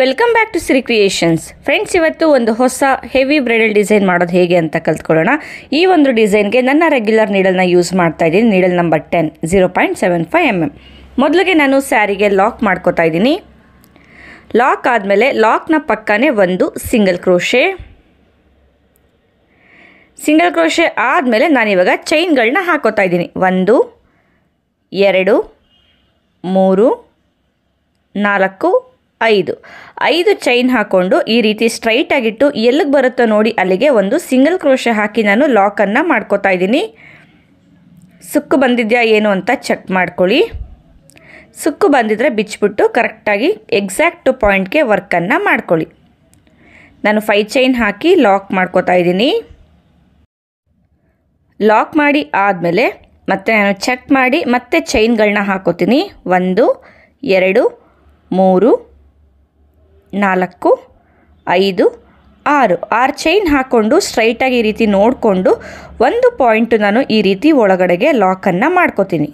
Welcome back to Siri creations friends. ಇವತ್ತು ಒಂದು ಹೊಸ ಹೆವಿ ಬ್ರೈಡಲ್ ಡಿಸೈನ್ ಮಾಡೋದು ಹೇಗೆ ಅಂತ ಕಲ್ತ್ಕೊಳ್ಳೋಣ. ಈ ಒಂದು ಡಿಸೈನ್ಗೆ ನನ್ನ ರೆಗ್ಯುಲರ್ ನೀಡಲ್ನ ಯೂಸ್ ಮಾಡ್ತಾ ಇದ್ದೀನಿ. Needle number 10 0.75 mm. ಮೊದಲಿಗೆ ನಾನು ಸ್ಯಾರಿಗೆ ಲಾಕ್ ಮಾಡ್ಕೋತಾ ಇದ್ದೀನಿ. ಲಾಕ್ ಆದಮೇಲೆ ಲಾಕ್ನ ಪಕ್ಕನೇ ಒಂದು ಸಿಂಗಲ್ ಕ್ರೋಷೆ ಆದಮೇಲೆ ನಾನಿವಾಗ ಚೈನ್ಗಳನ್ನ ಹಾಕೋತಾ ಇದ್ದೀನಿ. 1 2 3 4 5 ಚೈನ್ ಹಾಕೊಂಡು ಈ ರೀತಿ ಸ್ಟ್ರೈಟ್ ಆಗಿಟ್ಟು ಎಲ್ಲಿಗೆ ಬರುತ್ತೋ ನೋಡಿ ಅಲ್ಲಿಗೆ ಒಂದು ಸಿಂಗಲ್ ಕ್ರೋಷೆ ಹಾಕಿ ನಾನು ಲಾಕನ್ನು ಮಾಡ್ಕೋತಾ ಇದ್ದೀನಿ. ಸುಕ್ಕು ಬಂದಿದೆಯಾ ಏನು ಅಂತ ಚೆಕ್ ಮಾಡ್ಕೊಳ್ಳಿ. ಸುಕ್ಕು ಬಂದಿದ್ರೆ ಬಿಚ್ಚಿಬಿಟ್ಟು ಕರೆಕ್ಟಾಗಿ ಎಕ್ಸಾಕ್ಟ್ ಪಾಯಿಂಟ್ಗೆ ವರ್ಕನ್ನು ಮಾಡ್ಕೊಳ್ಳಿ. ನಾನು 5 ಚೈನ್ ಹಾಕಿ ಲಾಕ್ ಮಾಡ್ಕೋತಾ ಇದ್ದೀನಿ. ಲಾಕ್ ಮಾಡಿ ಆದಮೇಲೆ ಮತ್ತೆ ನಾನು ಚೆಕ್ ಮಾಡಿ ಮತ್ತೆ ಚೈನ್ಗಳನ್ನ ಹಾಕೋತೀನಿ. 1 2 3 4 5 6 ಚೈನ್ ಹಾಕ್ಕೊಂಡು ಸ್ಟ್ರೈಟಾಗಿ ಈ ರೀತಿ ನೋಡಿಕೊಂಡು ಒಂದು ಪಾಯಿಂಟು ನಾನು ಈ ರೀತಿ ಒಳಗಡೆಗೆ ಲಾಕನ್ನು ಮಾಡ್ಕೋತೀನಿ.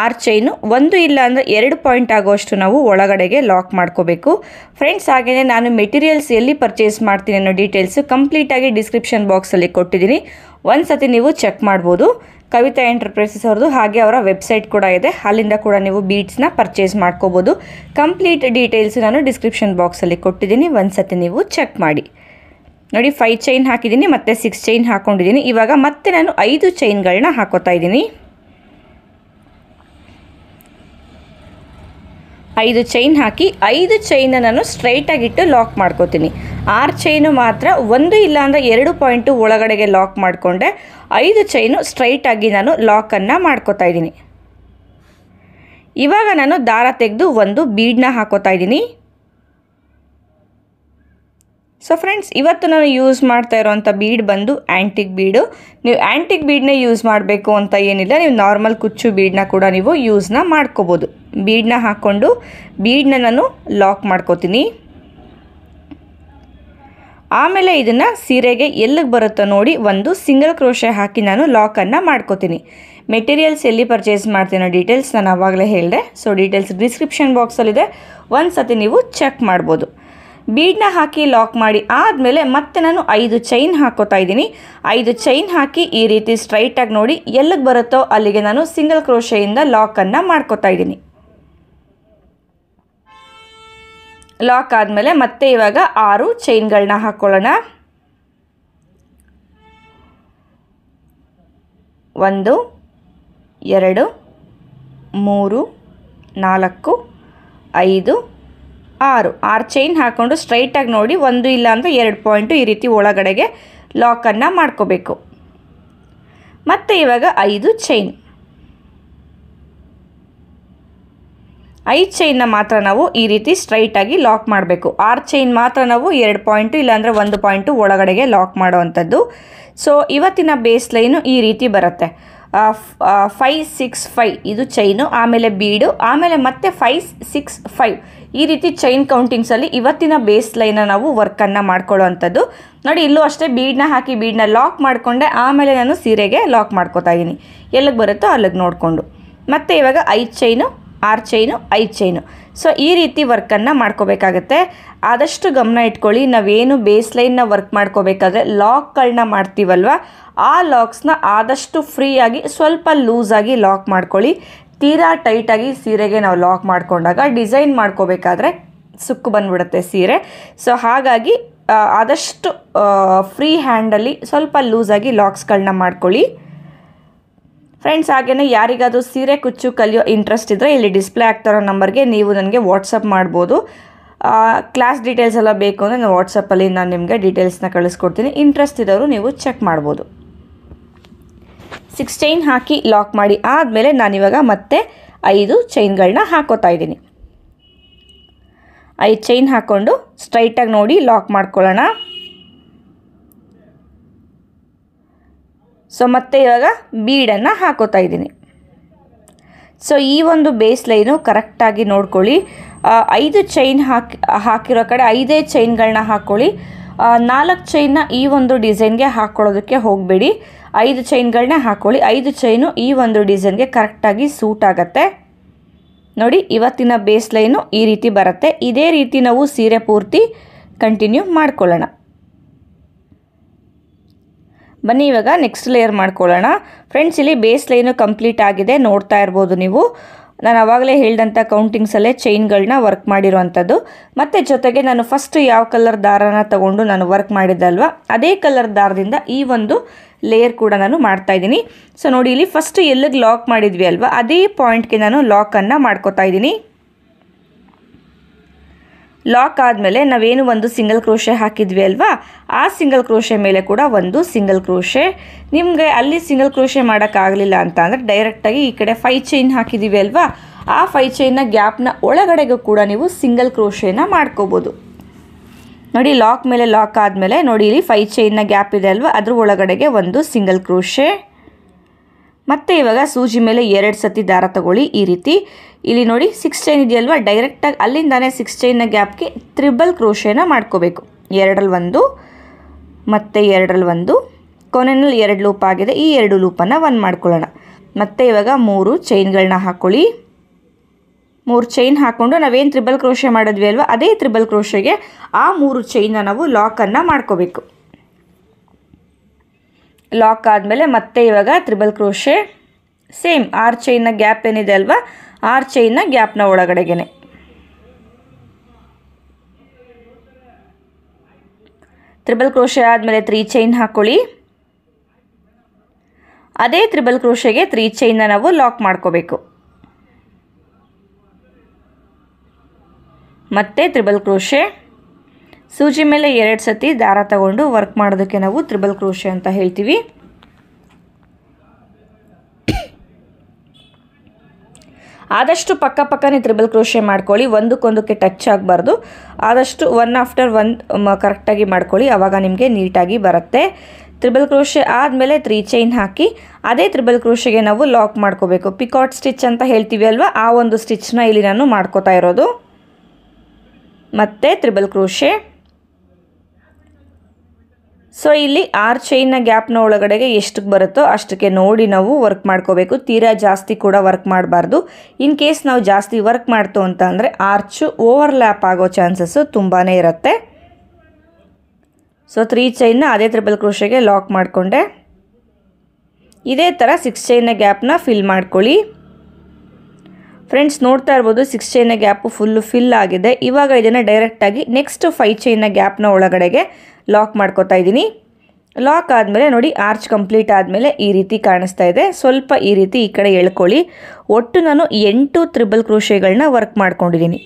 6 ಚೈನು ಒಂದು ಇಲ್ಲ ಅಂದರೆ 2 ಪಾಯಿಂಟ್ ಆಗೋಷ್ಟು ನಾವು ಒಳಗಡೆಗೆ ಲಾಕ್ ಮಾಡ್ಕೋಬೇಕು ಫ್ರೆಂಡ್ಸ್. ಹಾಗೆಯೇ ನಾನು ಮೆಟೀರಿಯಲ್ಸ್ ಎಲ್ಲಿ ಪರ್ಚೇಸ್ ಮಾಡ್ತೀನಿ ಅನ್ನೋ ಡೀಟೇಲ್ಸು ಕಂಪ್ಲೀಟಾಗಿ ಡಿಸ್ಕ್ರಿಪ್ಷನ್ ಬಾಕ್ಸಲ್ಲಿ ಕೊಟ್ಟಿದ್ದೀನಿ. ಒಂದು ಸತಿ ನೀವು ಚೆಕ್ ಮಾಡ್ಬೋದು. ಕವಿತಾ ಎಂಟರ್ಪ್ರೈಸಸ್ ಅವ್ರದ್ದು ಹಾಗೆ ಅವರ ವೆಬ್ಸೈಟ್ ಕೂಡ ಇದೆ, ಅಲ್ಲಿಂದ ಕೂಡ ನೀವು ಬೀಡ್ಸ್ನ ಪರ್ಚೇಸ್ ಮಾಡ್ಕೋಬೋದು. ಕಂಪ್ಲೀಟ್ ಡೀಟೇಲ್ಸ್ ನಾನು ಡಿಸ್ಕ್ರಿಪ್ಷನ್ ಬಾಕ್ಸಲ್ಲಿ ಕೊಟ್ಟಿದ್ದೀನಿ, ಒಂದು ಸತಿ ನೀವು ಚೆಕ್ ಮಾಡಿ ನೋಡಿ. 5 ಚೈನ್ ಹಾಕಿದ್ದೀನಿ, ಮತ್ತೆ 6 ಚೈನ್ ಹಾಕ್ಕೊಂಡಿದ್ದೀನಿ. ಇವಾಗ ಮತ್ತೆ ನಾನು 5 ಚೈನ್ಗಳನ್ನ ಹಾಕೋತಾ ಇದ್ದೀನಿ. 5 ಚೈನ್ ಹಾಕಿ 5 ಚೈನ್ನ ನಾನು ಸ್ಟ್ರೈಟಾಗಿಟ್ಟು ಲಾಕ್ ಮಾಡ್ಕೋತೀನಿ. 6 ಚೈನು ಮಾತ್ರ ಒಂದು ಇಲ್ಲಾಂದರೆ 2 ಪಾಯಿಂಟು ಒಳಗಡೆಗೆ ಲಾಕ್ ಮಾಡಿಕೊಂಡೆ. 5 ಚೈನು ಸ್ಟ್ರೈಟಾಗಿ ನಾನು ಲಾಕನ್ನು ಮಾಡ್ಕೋತಾ ಇದ್ದೀನಿ. ಇವಾಗ ನಾನು ದಾರ ತೆಗೆದು ಒಂದು ಬೀಡನ್ನ ಹಾಕೋತಾ ಇದ್ದೀನಿ. ಸೊ ಫ್ರೆಂಡ್ಸ್, ಇವತ್ತು ನಾನು ಯೂಸ್ ಮಾಡ್ತಾ ಇರೋವಂಥ ಬೀಡ್ ಬಂದು ಆ್ಯಂಟಿಕ್ ಬೀಡು. ನೀವು ಆ್ಯಂಟಿಕ್ ಬೀಡನ್ನ ಯೂಸ್ ಮಾಡಬೇಕು ಅಂತ ಏನಿಲ್ಲ, ನೀವು ನಾರ್ಮಲ್ ಕುಚ್ಚು ಬೀಡನ್ನ ಕೂಡ ನೀವು ಯೂಸ್ನ ಮಾಡ್ಕೋಬೋದು. ಬೀಡನ್ನ ಹಾಕ್ಕೊಂಡು ಬೀಡನ್ನ ನಾನು ಲಾಕ್ ಮಾಡ್ಕೋತೀನಿ. ಆಮೇಲೆ ಇದನ್ನು ಸೀರೆಗೆ ಎಲ್ಲಿಗೆ ಬರುತ್ತೋ ನೋಡಿ ಒಂದು ಸಿಂಗಲ್ ಕ್ರೋಷೆ ಹಾಕಿ ನಾನು ಲಾಕನ್ನು ಮಾಡ್ಕೋತೀನಿ. ಮೆಟೀರಿಯಲ್ಸ್ ಎಲ್ಲಿ ಪರ್ಚೇಸ್ ಮಾಡ್ತೀನೋ ಡೀಟೇಲ್ಸ್ ನಾನು ಆವಾಗಲೇ ಹೇಳಿದೆ. ಸೊ ಡೀಟೇಲ್ಸ್ ಡಿಸ್ಕ್ರಿಪ್ಷನ್ ಬಾಕ್ಸಲ್ಲಿದೆ, ಒಂದು ಸತಿ ನೀವು ಚೆಕ್ ಮಾಡ್ಬೋದು. ಬೀಡನ್ನ ಹಾಕಿ ಲಾಕ್ ಮಾಡಿ ಆದಮೇಲೆ ಮತ್ತೆ ನಾನು 5 ಚೈನ್ ಹಾಕೋತಾ ಇದ್ದೀನಿ. 5 ಚೈನ್ ಹಾಕಿ ಈ ರೀತಿ ಸ್ಟ್ರೈಟಾಗಿ ನೋಡಿ ಎಲ್ಲಿಗೆ ಬರುತ್ತೋ ಅಲ್ಲಿಗೆ ನಾನು ಸಿಂಗಲ್ ಕ್ರೋಷೆಯಿಂದ ಲಾಕನ್ನು ಮಾಡ್ಕೋತಾ ಇದ್ದೀನಿ. ಲಾಕ್ ಆದಮೇಲೆ ಮತ್ತೆ ಇವಾಗ 6 ಚೈನ್ಗಳನ್ನ ಹಾಕ್ಕೊಳ್ಳೋಣ. 1 2 3 4 5 6 ಚೈನ್ ಹಾಕ್ಕೊಂಡು ಸ್ಟ್ರೈಟಾಗಿ ನೋಡಿ ಒಂದು ಇಲ್ಲಾಂದರೆ 2 ಪಾಯಿಂಟು ಈ ರೀತಿ ಒಳಗಡೆಗೆ ಲಾಕನ್ನು ಮಾಡ್ಕೋಬೇಕು. ಮತ್ತು ಇವಾಗ 5 ಚೈನ್ನ ಮಾತ್ರ ನಾವು ಈ ರೀತಿ ಸ್ಟ್ರೈಟಾಗಿ ಲಾಕ್ ಮಾಡಬೇಕು. 6 ಚೈನ್ ಮಾತ್ರ ನಾವು 2 ಪಾಯಿಂಟು ಇಲ್ಲಾಂದರೆ 1 ಪಾಯಿಂಟು ಒಳಗಡೆಗೆ ಲಾಕ್ ಮಾಡೋವಂಥದ್ದು. ಸೊ ಇವತ್ತಿನ ಬೇಸ್ ಲೈನು ಈ ರೀತಿ ಬರುತ್ತೆ. 5 6 5 ಇದು ಚೈನು, ಆಮೇಲೆ ಬೀಡು, ಆಮೇಲೆ ಮತ್ತೆ 5 6 5 ಈ ರೀತಿ ಚೈನ್ ಕೌಂಟಿಂಗ್ಸಲ್ಲಿ ಇವತ್ತಿನ ಬೇಸ್ ಲೈನ್ನ ನಾವು ವರ್ಕನ್ನು ಮಾಡ್ಕೊಳ್ಳೋವಂಥದ್ದು. ನೋಡಿ ಇಲ್ಲೂ ಅಷ್ಟೇ ಬೀಡನ್ನ ಹಾಕಿ ಬೀಡನ್ನ ಲಾಕ್ ಮಾಡಿಕೊಂಡೆ. ಆಮೇಲೆ ನಾನು ಸೀರೆಗೆ ಲಾಕ್ ಮಾಡ್ಕೋತಾ ಇದ್ದೀನಿ, ಎಲ್ಲಿಗೆ ಬರುತ್ತೋ ಅಲ್ಲಿಗೆ ನೋಡಿಕೊಂಡು. ಮತ್ತು ಇವಾಗ 5 ಚೈನು, 6 ಚೈನು, 5 ಚೈನು. ಸೊ ಈ ರೀತಿ ವರ್ಕನ್ನು ಮಾಡ್ಕೋಬೇಕಾಗತ್ತೆ. ಆದಷ್ಟು ಗಮನ ಇಟ್ಕೊಳ್ಳಿ. ನಾವೇನು ಬೇಸ್ಲೈನ್ನ ವರ್ಕ್ ಮಾಡ್ಕೋಬೇಕಾದ್ರೆ ಲಾಕ್ಗಳನ್ನ ಮಾಡ್ತೀವಲ್ವ, ಆ ಲಾಕ್ಸ್ನ ಆದಷ್ಟು ಫ್ರೀಯಾಗಿ ಸ್ವಲ್ಪ ಲೂಸಾಗಿ ಲಾಕ್ ಮಾಡ್ಕೊಳ್ಳಿ. ತೀರಾ ಟೈಟಾಗಿ ಸೀರೆಗೆ ನಾವು ಲಾಕ್ ಮಾಡಿಕೊಂಡಾಗ ಡಿಸೈನ್ ಮಾಡ್ಕೋಬೇಕಾದ್ರೆ ಸುಕ್ಕು ಬಂದ್ಬಿಡುತ್ತೆ ಸೀರೆ. ಸೊ ಹಾಗಾಗಿ ಆದಷ್ಟು ಫ್ರೀ ಹ್ಯಾಂಡಲ್ಲಿ ಸ್ವಲ್ಪ ಲೂಸಾಗಿ ಲಾಕ್ಸ್ಗಳನ್ನ ಮಾಡ್ಕೊಳ್ಳಿ ಫ್ರೆಂಡ್ಸ್. ಹಾಗೆಯೇ ಯಾರಿಗಾದರೂ ಸೀರೆ ಕುಚ್ಚು ಕಲಿಯೋ ಇಂಟ್ರೆಸ್ಟ್ ಇದ್ದರೆ ಇಲ್ಲಿ ಡಿಸ್ಪ್ಲೇ ಆಗ್ತಾರೋ ನಂಬರ್ಗೆ ನೀವು ನನಗೆ ವಾಟ್ಸಪ್ ಮಾಡ್ಬೋದು. ಕ್ಲಾಸ್ ಡೀಟೇಲ್ಸ್ ಎಲ್ಲ ಬೇಕು ಅಂದರೆ ನಾನು ವಾಟ್ಸಪ್ಪಲ್ಲಿ ನಾನು ನಿಮಗೆ ಡೀಟೇಲ್ಸ್ನ ಕಳಿಸ್ಕೊಡ್ತೀನಿ. ಇಂಟ್ರೆಸ್ಟ್ ಇದ್ದವರು ನೀವು ಚೆಕ್ ಮಾಡ್ಬೋದು. 6 ಚೈನ್ ಹಾಕಿ ಲಾಕ್ ಮಾಡಿ ಆದಮೇಲೆ ನಾನಿವಾಗ ಮತ್ತೆ 5 ಚೈನ್ಗಳನ್ನ ಹಾಕೋತಾ ಇದ್ದೀನಿ. 5 ಚೈನ್ ಹಾಕ್ಕೊಂಡು ಸ್ಟ್ರೈಟಾಗಿ ನೋಡಿ ಲಾಕ್ ಮಾಡ್ಕೊಳ್ಳೋಣ. ಸೊ ಮತ್ತೆ ಇವಾಗ ಬೀಡನ್ನು ಹಾಕೋತಾ ಇದ್ದೀನಿ. ಸೊ ಈ ಒಂದು ಬೇಸ್ ಲೈನು ಕರೆಕ್ಟಾಗಿ ನೋಡ್ಕೊಳ್ಳಿ. 5 ಚೈನ್ ಹಾಕಿರೋ ಕಡೆ 5 ಚೈನ್ಗಳನ್ನ ಹಾಕ್ಕೊಳ್ಳಿ. 4 ಚೈನ್ನ ಈ ಒಂದು ಡಿಸೈನ್ಗೆ ಹಾಕ್ಕೊಳ್ಳೋದಕ್ಕೆ ಹೋಗಬೇಡಿ. 5 ಚೈನ್ಗಳನ್ನ ಹಾಕ್ಕೊಳ್ಳಿ. 5 ಚೈನು ಈ ಒಂದು ಡಿಸೈನ್ಗೆ ಕರೆಕ್ಟಾಗಿ ಸೂಟ್ ಆಗುತ್ತೆ. ನೋಡಿ ಇವತ್ತಿನ ಬೇಸ್ ಲೈನ್ ಈ ರೀತಿ ಬರುತ್ತೆ. ಇದೇ ರೀತಿ ನಾವು ಸೀರೆ ಪೂರ್ತಿ ಕಂಟಿನ್ಯೂ ಮಾಡ್ಕೊಳ್ಳೋಣ. ಬನ್ನಿ ಇವಾಗ ನೆಕ್ಸ್ಟ್ ಲೇಯರ್ ಮಾಡ್ಕೊಳ್ಳೋಣ. ಫ್ರೆಂಡ್ಸ್ ಇಲ್ಲಿ ಬೇಸ್ ಲೈನ್ ಕಂಪ್ಲೀಟ್ ಆಗಿದೆ, ನೋಡ್ತಾ ಇರಬಹುದು ನೀವು. ನಾನು ಆವಾಗಲೇ ಹೇಳಿದಂಥ ಕೌಂಟಿಂಗ್ಸಲ್ಲೇ ಚೈನ್ಗಳನ್ನ ವರ್ಕ್ ಮಾಡಿರೋವಂಥದ್ದು. ಮತ್ತು ಜೊತೆಗೆ ನಾನು ಫಸ್ಟ್ ಯಾವ ಕಲರ್ ದಾರನ ತಗೊಂಡು ನಾನು ವರ್ಕ್ ಮಾಡಿದ್ದಲ್ವ, ಅದೇ ಕಲರ್ ದಾರದಿಂದ ಈ ಒಂದು ಲೇಯರ್ ಕೂಡ ನಾನು ಮಾಡ್ತಾ ಇದ್ದೀನಿ. ಸೊ ನೋಡಿ ಇಲ್ಲಿ ಫಸ್ಟ್ ಎಲ್ಲಿಗೆ ಲಾಕ್ ಮಾಡಿದ್ವಿ ಅಲ್ವಾ, ಅದೇ ಪಾಯಿಂಟ್ಗೆ ನಾನು ಲಾಕನ್ನು ಮಾಡ್ಕೋತಾ ಇದ್ದೀನಿ. ಲಾಕ್ ಆದಮೇಲೆ ನಾವೇನು ಒಂದು ಸಿಂಗಲ್ ಕ್ರೋಷೆ ಹಾಕಿದ್ವಿ ಅಲ್ವಾ, ಆ ಸಿಂಗಲ್ ಕ್ರೋಷೆ ಮೇಲೆ ಕೂಡ ಒಂದು ಸಿಂಗಲ್ ಕ್ರೋಷೆ. ನಿಮಗೆ ಅಲ್ಲಿ ಸಿಂಗಲ್ ಕ್ರೋಷೆ ಮಾಡೋಕ್ಕಾಗಲಿಲ್ಲ ಅಂತ ಅಂದರೆ ಡೈರೆಕ್ಟಾಗಿ ಈ ಕಡೆ ಫೈ ಚೈನ್ ಹಾಕಿದ್ದೀವಿ ಅಲ್ವಾ, ಆ ಫೈ ಚೈನ್ನ ಗ್ಯಾಪ್ನ ಒಳಗಡೆಗೂ ಕೂಡ ನೀವು ಸಿಂಗಲ್ ಕ್ರೋಷೆನ ಮಾಡ್ಕೋಬೋದು. ನೋಡಿ ಲಾಕ್ ಮೇಲೆ ಲಾಕ್ ಆದಮೇಲೆ ನೋಡಿ ಇಲ್ಲಿ ಫೈ ಚೈನ್ನ ಗ್ಯಾಪ್ ಇದೆ ಅಲ್ವಾ, ಅದ್ರ ಒಳಗಡೆಗೆ ಒಂದು ಸಿಂಗಲ್ ಕ್ರೋಷೆ. ಮತ್ತು ಇವಾಗ ಸೂಜಿ ಮೇಲೆ 2 ಸತಿ ದಾರ ತಗೊಳ್ಳಿ ಈ ರೀತಿ. ಇಲ್ಲಿ ನೋಡಿ 6 ಚೈನ್ ಇದೆಯಲ್ವ, ಡೈರೆಕ್ಟಾಗಿ ಅಲ್ಲಿಂದಾನೇ 6 ಚೈನ್ನ ಗ್ಯಾಪ್ಗೆ ತ್ರಿಬಲ್ ಕ್ರೋಷೆನ ಮಾಡ್ಕೋಬೇಕು. 2ರಲ್ಲಿ 1 ಮತ್ತು 2ರಲ್ಲಿ 1, ಕೊನೆಯಲ್ಲಿ 2 ಲೂಪ್ ಆಗಿದೆ, ಈ 2 ಲೂಪನ್ನು 1 ಮಾಡ್ಕೊಳ್ಳೋಣ. ಮತ್ತು ಇವಾಗ 3 ಚೈನ್ಗಳನ್ನ ಹಾಕ್ಕೊಳ್ಳಿ. 3 ಚೈನ್ ಹಾಕ್ಕೊಂಡು ನಾವೇನು ತ್ರಿಬಲ್ ಕ್ರೋಷೆ ಮಾಡಿದ್ವಿ ಅಲ್ವ, ಅದೇ ತ್ರಿಬಲ್ ಕ್ರೋಷೆಗೆ ಆ 3 ಚೈನ್ನ ನಾವು ಲಾಕನ್ನು ಮಾಡ್ಕೋಬೇಕು. ಲಾಕ್ ಆದಮೇಲೆ ಮತ್ತೆ ಇವಾಗ ತ್ರಿಬಲ್ ಕ್ರೋಷೆ ಸೇಮ್ 6 ಚೈನ್ನ ಗ್ಯಾಪ್ ಏನಿದೆ ಅಲ್ವಾ, 6 ಚೈನ್ನ ಗ್ಯಾಪ್ನ ಒಳಗಡೆಗೆ. ತ್ರಿಬಲ್ ಕ್ರೋಷೆ ಆದಮೇಲೆ 3 ಚೈನ್ ಹಾಕ್ಕೊಳ್ಳಿ. ಅದೇ ತ್ರಿಬಲ್ ಕ್ರೋಷೆಗೆ 3 ಚೈನ್ನ ನಾವು ಲಾಕ್ ಮಾಡ್ಕೋಬೇಕು. ಮತ್ತೆ ತ್ರಿಬಲ್ ಕ್ರೋಷೆ ಸೂಜಿ ಮೇಲೆ 2 ಸತಿ ದಾರ ತಗೊಂಡು ವರ್ಕ್ ಮಾಡೋದಕ್ಕೆ ನಾವು ತ್ರಿಬಲ್ ಕ್ರೋಷೆ ಅಂತ ಹೇಳ್ತೀವಿ. ಆದಷ್ಟು ಪಕ್ಕಪಕ್ಕನೇ ತ್ರಿಬಲ್ ಕ್ರೋಷೆ ಮಾಡ್ಕೊಳ್ಳಿ, ಒಂದಕ್ಕೊಂದಕ್ಕೆ ಟಚ್ ಆಗಬಾರ್ದು. ಆದಷ್ಟು 1 ಆಫ್ಟರ್ 1 ಕರೆಕ್ಟಾಗಿ ಮಾಡ್ಕೊಳ್ಳಿ, ಆವಾಗ ನಿಮಗೆ ನೀಟಾಗಿ ಬರುತ್ತೆ. ತ್ರಿಬಲ್ ಕ್ರೋಷೆ ಆದಮೇಲೆ 3 ಚೈನ್ ಹಾಕಿ ಅದೇ ತ್ರಿಬಲ್ ಕ್ರೋಷೆಗೆ ನಾವು ಲಾಕ್ ಮಾಡ್ಕೋಬೇಕು. ಪಿಕಾಟ್ ಸ್ಟಿಚ್ ಅಂತ ಹೇಳ್ತೀವಿ ಅಲ್ವಾ, ಆ ಒಂದು ಸ್ಟಿಚ್ನ ಇಲ್ಲಿ ನಾನು ಮಾಡ್ಕೋತಾ ಇರೋದು. ಮತ್ತೆ ತ್ರಿಬಲ್ ಕ್ರೋಷೆ. ಸೊ ಇಲ್ಲಿ 6 ಚೈನ್ನ ಗ್ಯಾಪ್ನ ಒಳಗಡೆಗೆ ಎಷ್ಟಕ್ಕೆ ಬರುತ್ತೋ ಅಷ್ಟಕ್ಕೆ ನೋಡಿ ನಾವು ವರ್ಕ್ ಮಾಡ್ಕೋಬೇಕು. ತೀರಾ ಜಾಸ್ತಿ ಕೂಡ ವರ್ಕ್ ಮಾಡಬಾರ್ದು. ಇನ್ ಕೇಸ್ ನಾವು ಜಾಸ್ತಿ ವರ್ಕ್ ಮಾಡ್ತು ಅಂತ ಅಂದರೆ ಆರ್ಚು ಓವರ್ಲ್ಯಾಪ್ ಆಗೋ ಚಾನ್ಸಸ್ಸು ತುಂಬಾ ಇರುತ್ತೆ. ಸೊ 3 ಚೈನ್ನ ಅದೇ ತ್ರಿಬಲ್ ಕ್ರೋಷೆಗೆ ಲಾಕ್ ಮಾಡಿಕೊಂಡೆ. ಇದೇ ಥರ 6 ಚೈನ್ನ ಗ್ಯಾಪ್ನ ಫಿಲ್ ಮಾಡ್ಕೊಳ್ಳಿ. ಫ್ರೆಂಡ್ಸ್ ನೋಡ್ತಾ ಇರ್ಬೋದು 6 ಚೈನ್ನ ಗ್ಯಾಪು ಫುಲ್ಲು ಫಿಲ್ ಆಗಿದೆ. ಇವಾಗ ಇದನ್ನು ಡೈರೆಕ್ಟಾಗಿ ನೆಕ್ಸ್ಟ್ 5 ಚೈನ್ನ ಗ್ಯಾಪ್ನ ಒಳಗಡೆಗೆ ಲಾಕ್ ಮಾಡ್ಕೋತಾ ಇದ್ದೀನಿ. ಲಾಕ್ ಆದಮೇಲೆ ನೋಡಿ ಆರ್ಚ್ ಕಂಪ್ಲೀಟ್ ಆದಮೇಲೆ ಈ ರೀತಿ ಕಾಣಿಸ್ತಾ ಇದೆ. ಸ್ವಲ್ಪ ಈ ರೀತಿ ಈ ಕಡೆ ಎಳ್ಕೊಳ್ಳಿ. ಒಟ್ಟು ನಾನು 8 ತ್ರಿಬಲ್ ಕ್ರೋಷೆಗಳನ್ನ ವರ್ಕ್ ಮಾಡ್ಕೊಂಡಿದ್ದೀನಿ.